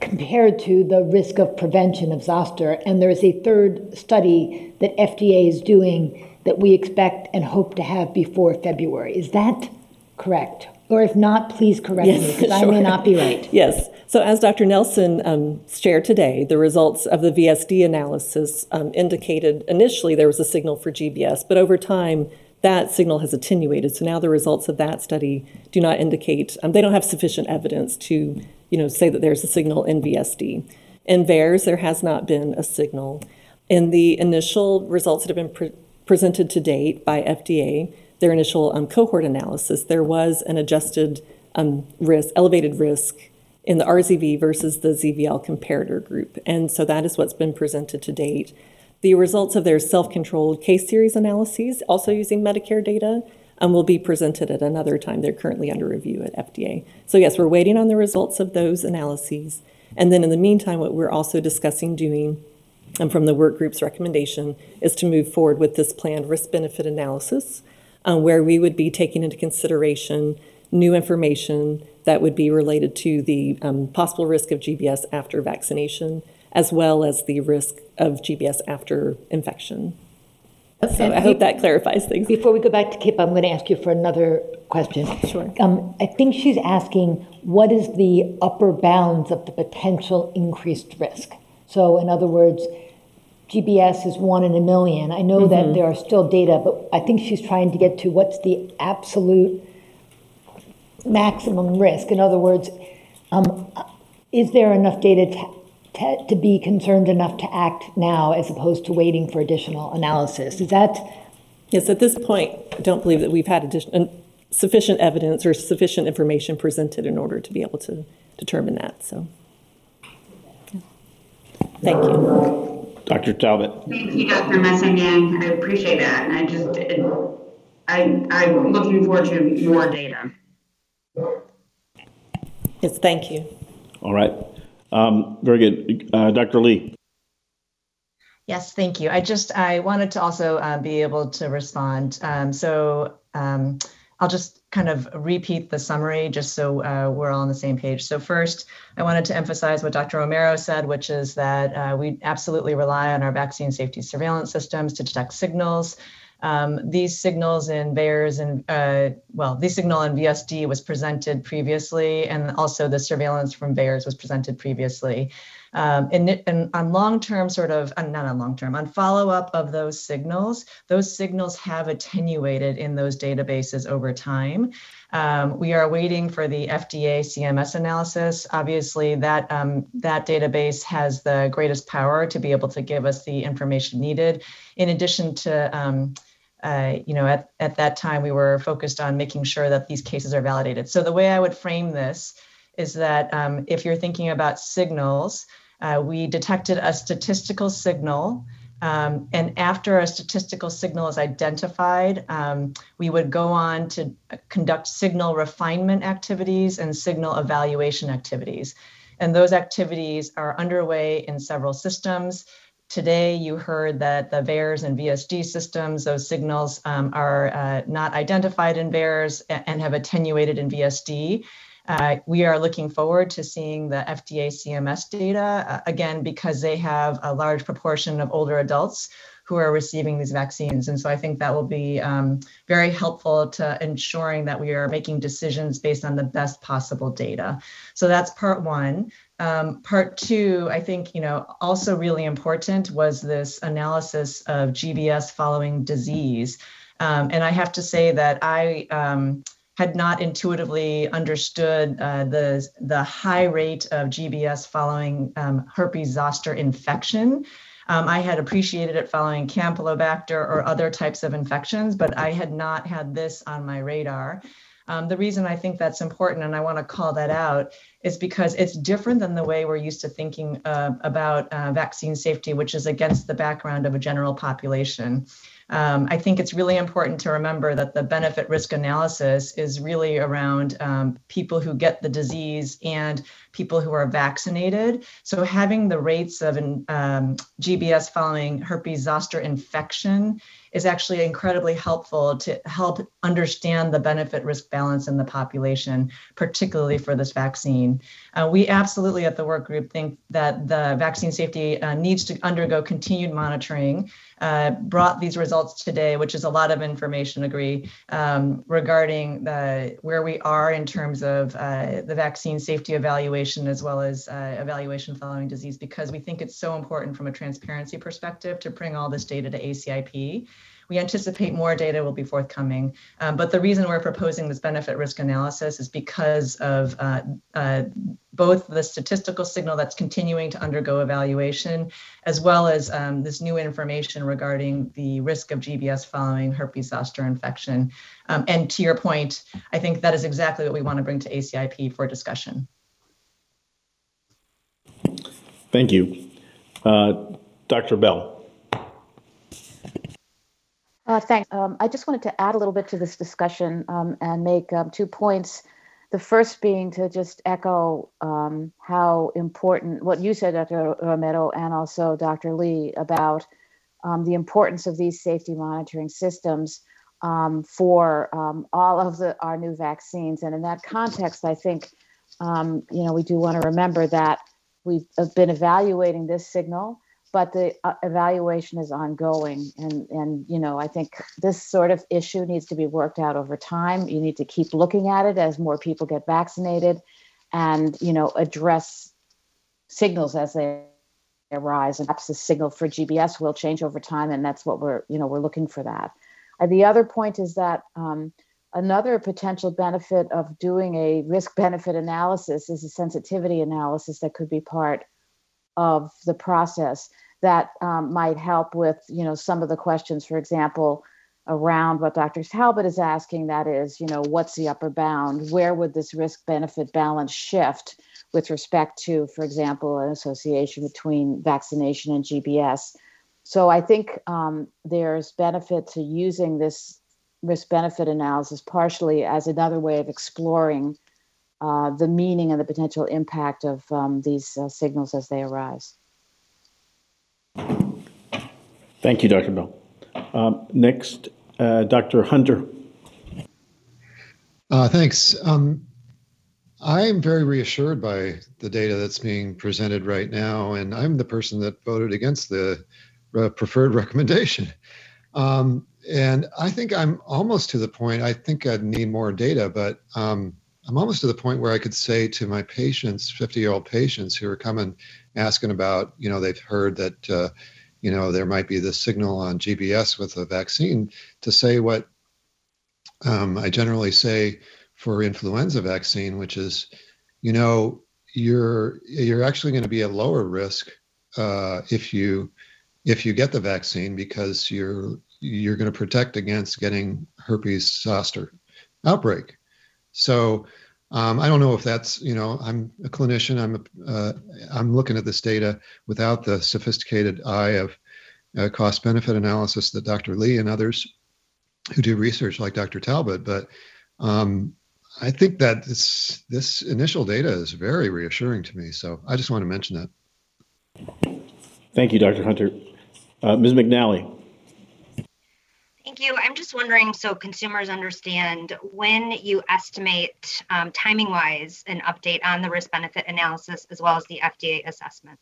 compared to the risk of prevention of zoster. And there's a third study that F D A is doing that we expect and hope to have before February. Is that correct? Or if not, please correct yes, me, because sure. I may not be right. Yes. So as Doctor Nelson um, shared today, the results of the V S D analysis um, indicated initially there was a signal for G B S, but over time that signal has attenuated. So now the results of that study do not indicate, um, they don't have sufficient evidence to, you know, say that there's a signal in V S D. In VAERS, there has not been a signal. In the initial results that have been pre presented to date by F D A, their initial um, cohort analysis, there was an adjusted um, risk, elevated risk in the R Z V versus the Z V L comparator group. And so that is what's been presented to date. The results of their self-controlled case series analyses, also using Medicare data, um, will be presented at another time. They're currently under review at F D A. So yes, we're waiting on the results of those analyses. And then in the meantime, what we're also discussing doing um, from the work group's recommendation is to move forward with this planned risk-benefit analysis, Um, where we would be taking into consideration new information that would be related to the um, possible risk of G B S after vaccination, as well as the risk of G B S after infection. Okay. So I hope that clarifies things. Before we go back to Kip, I'm going to ask you for another question. Sure. Um, I think she's asking, what is the upper bounds of the potential increased risk? So in other words, G B S is one in a million. I know mm-hmm. that there are still data, but I think she's trying to get to what's the absolute maximum risk. In other words, um, is there enough data to, to, to be concerned enough to act now as opposed to waiting for additional analysis? Is that? Yes, at this point, I don't believe that we've had addition, sufficient evidence or sufficient information presented in order to be able to determine that. So, yeah. Thank you. Doctor Talbot. Thank you, Doctor Messonnier. I appreciate that. And I just, it, I, I'm looking forward to more data. Yes, thank you. All right. Um, very good. Uh, Doctor Lee. Yes, thank you. I just, I wanted to also uh, be able to respond. Um, so um, I'll just kind of repeat the summary just so uh, we're all on the same page. So first, I wanted to emphasize what Doctor Romero said, which is that uh, we absolutely rely on our vaccine safety surveillance systems to detect signals. Um, these signals in VAERS and, uh, well, the signal in V S D was presented previously, and also the surveillance from VAERS was presented previously. Um, and, and on long-term sort of, uh, not on long-term, on follow-up of those signals, those signals have attenuated in those databases over time. Um, we are waiting for the F D A C M S analysis. Obviously, that, um, that database has the greatest power to be able to give us the information needed. In addition to, um, uh, you know, at, at that time, we were focused on making sure that these cases are validated. So the way I would frame this is that um, if you're thinking about signals, uh, we detected a statistical signal, um, and after a statistical signal is identified, um, we would go on to conduct signal refinement activities and signal evaluation activities. And those activities are underway in several systems. Today, you heard that the VAERS and V S D systems, those signals um, are uh, not identified in VAERS and have attenuated in V S D. Uh, we are looking forward to seeing the F D A C M S data, uh, again, because they have a large proportion of older adults who are receiving these vaccines. And so I think that will be um, very helpful to ensuring that we are making decisions based on the best possible data. So that's part one. Um, part two, I think, you know, also really important was this analysis of G B S following disease. Um, and I have to say that I um, had not intuitively understood uh, the, the high rate of G B S following um, herpes zoster infection. Um, I had appreciated it following Campylobacter or other types of infections, but I had not had this on my radar. Um, the reason I think that's important, and I want to call that out, is because it's different than the way we're used to thinking uh, about uh, vaccine safety, which is against the background of a general population. Um, I think it's really important to remember that the benefit risk analysis is really around um, people who get the disease and people who are vaccinated. So having the rates of an, um, G B S following herpes zoster infection is actually incredibly helpful to help understand the benefit risk balance in the population, particularly for this vaccine. Uh, we absolutely at the work group think that the vaccine safety uh, needs to undergo continued monitoring. Uh, brought these results today, which is a lot of information, agree, um, regarding the, where we are in terms of uh, the vaccine safety evaluation as well as uh, evaluation following disease, because we think it's so important from a transparency perspective to bring all this data to A C I P. We anticipate more data will be forthcoming, um, but the reason we're proposing this benefit risk analysis is because of uh, uh, both the statistical signal that's continuing to undergo evaluation, as well as um, this new information regarding the risk of G B S following herpes zoster infection. Um, and to your point, I think that is exactly what we want to bring to A C I P for discussion. Thank you. Uh, Doctor Bell. Uh, thanks. Um, I just wanted to add a little bit to this discussion um, and make um, two points. The first being to just echo um, how important what you said, Doctor Romero, and also Doctor Lee, about um, the importance of these safety monitoring systems um, for um, all of the, our new vaccines. And in that context, I think, um, you know, we do want to remember that we've been evaluating this signal, but the evaluation is ongoing. And, and, you know, I think this sort of issue needs to be worked out over time. You need to keep looking at it as more people get vaccinated and, you know, address signals as they arise. And perhaps the signal for G B S will change over time. And that's what we're, you know, we're looking for that. And the other point is that um, another potential benefit of doing a risk benefit analysis is a sensitivity analysis that could be part of the process that um, might help with, you know, some of the questions, for example, around what Doctor Talbot is asking, that is, you know, what's the upper bound? Where would this risk benefit balance shift with respect to, for example, an association between vaccination and G B S? So I think um, there's benefit to using this risk benefit analysis partially as another way of exploring Uh, the meaning and the potential impact of um, these uh, signals as they arise. Thank you, Doctor Bell. Um, next, uh, Doctor Hunter. Uh, thanks. Um, I am very reassured by the data that's being presented right now, and I'm the person that voted against the uh, preferred recommendation. Um, and I think I'm almost to the point, I think I'd need more data, but um, I'm almost to the point where I could say to my patients, fifty-year-old patients who are coming asking about, you know, they've heard that, uh, you know, there might be this signal on G B S with a vaccine, to say what um, I generally say for influenza vaccine, which is, you know, you're you're actually going to be at lower risk uh, if you if you get the vaccine, because you're you're going to protect against getting herpes zoster outbreak. So um, I don't know if that's, you know, I'm a clinician, I'm, uh, I'm looking at this data without the sophisticated eye of uh, cost benefit analysis that Doctor Lee and others who do research like Doctor Talbot. But um, I think that this, this initial data is very reassuring to me. So I just want to mention that. Thank you, Doctor Hunter. Uh, Miz McNally. Thank you. I'm just wondering, so consumers understand, when you estimate um, timing-wise an update on the risk-benefit analysis as well as the F D A assessment.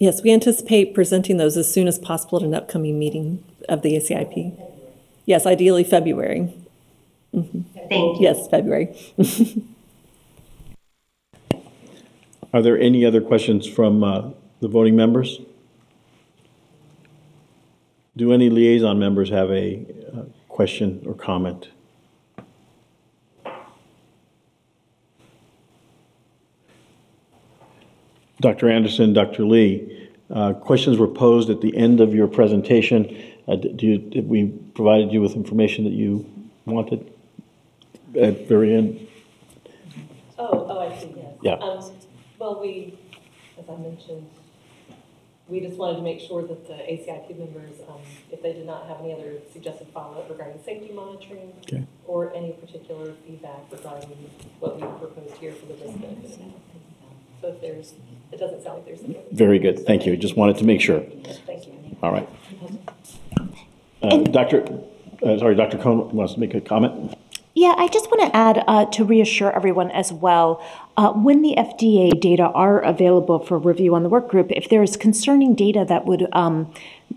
Yes, we anticipate presenting those as soon as possible at an upcoming meeting of the A C I P. Yes, ideally February. Mm-hmm. Thank you. Yes, February. Are there any other questions from uh, the voting members? Do any liaison members have a uh, question or comment? Doctor Anderson, Doctor Lee, uh, questions were posed at the end of your presentation. Uh, did, you, did we provided you with information that you wanted at the very end? Oh, oh, I see, yes. Yeah. Um, well, we, as I mentioned, we just wanted to make sure that the A C I P members, um, if they did not have any other suggested follow-up regarding safety monitoring, okay, or any particular feedback regarding what we proposed here for the risk benefit. So if there's, it doesn't sound like there's any. Very good. Thank you. Just wanted to make sure. Thank you. All right. Uh, Doctor, uh, sorry, Doctor Cohn wants to make a comment. Yeah, I just want to add uh, to reassure everyone as well, uh, when the F D A data are available for review on the work group, if there is concerning data that would um,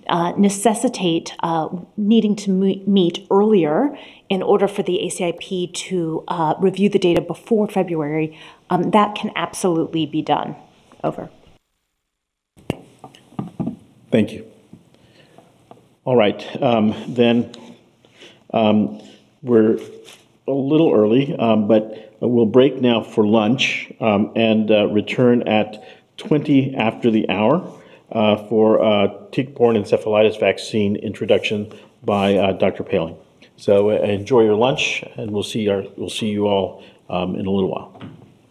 uh, necessitate uh, needing to meet earlier in order for the A C I P to uh, review the data before February, um, that can absolutely be done. Over. Thank you. All right, um, then um, we're a little early, um, but we'll break now for lunch um, and uh, return at twenty after the hour uh, for uh, tick-borne encephalitis vaccine introduction by uh, Doctor Poehling. So uh, enjoy your lunch, and we'll see our we'll see you all um, in a little while.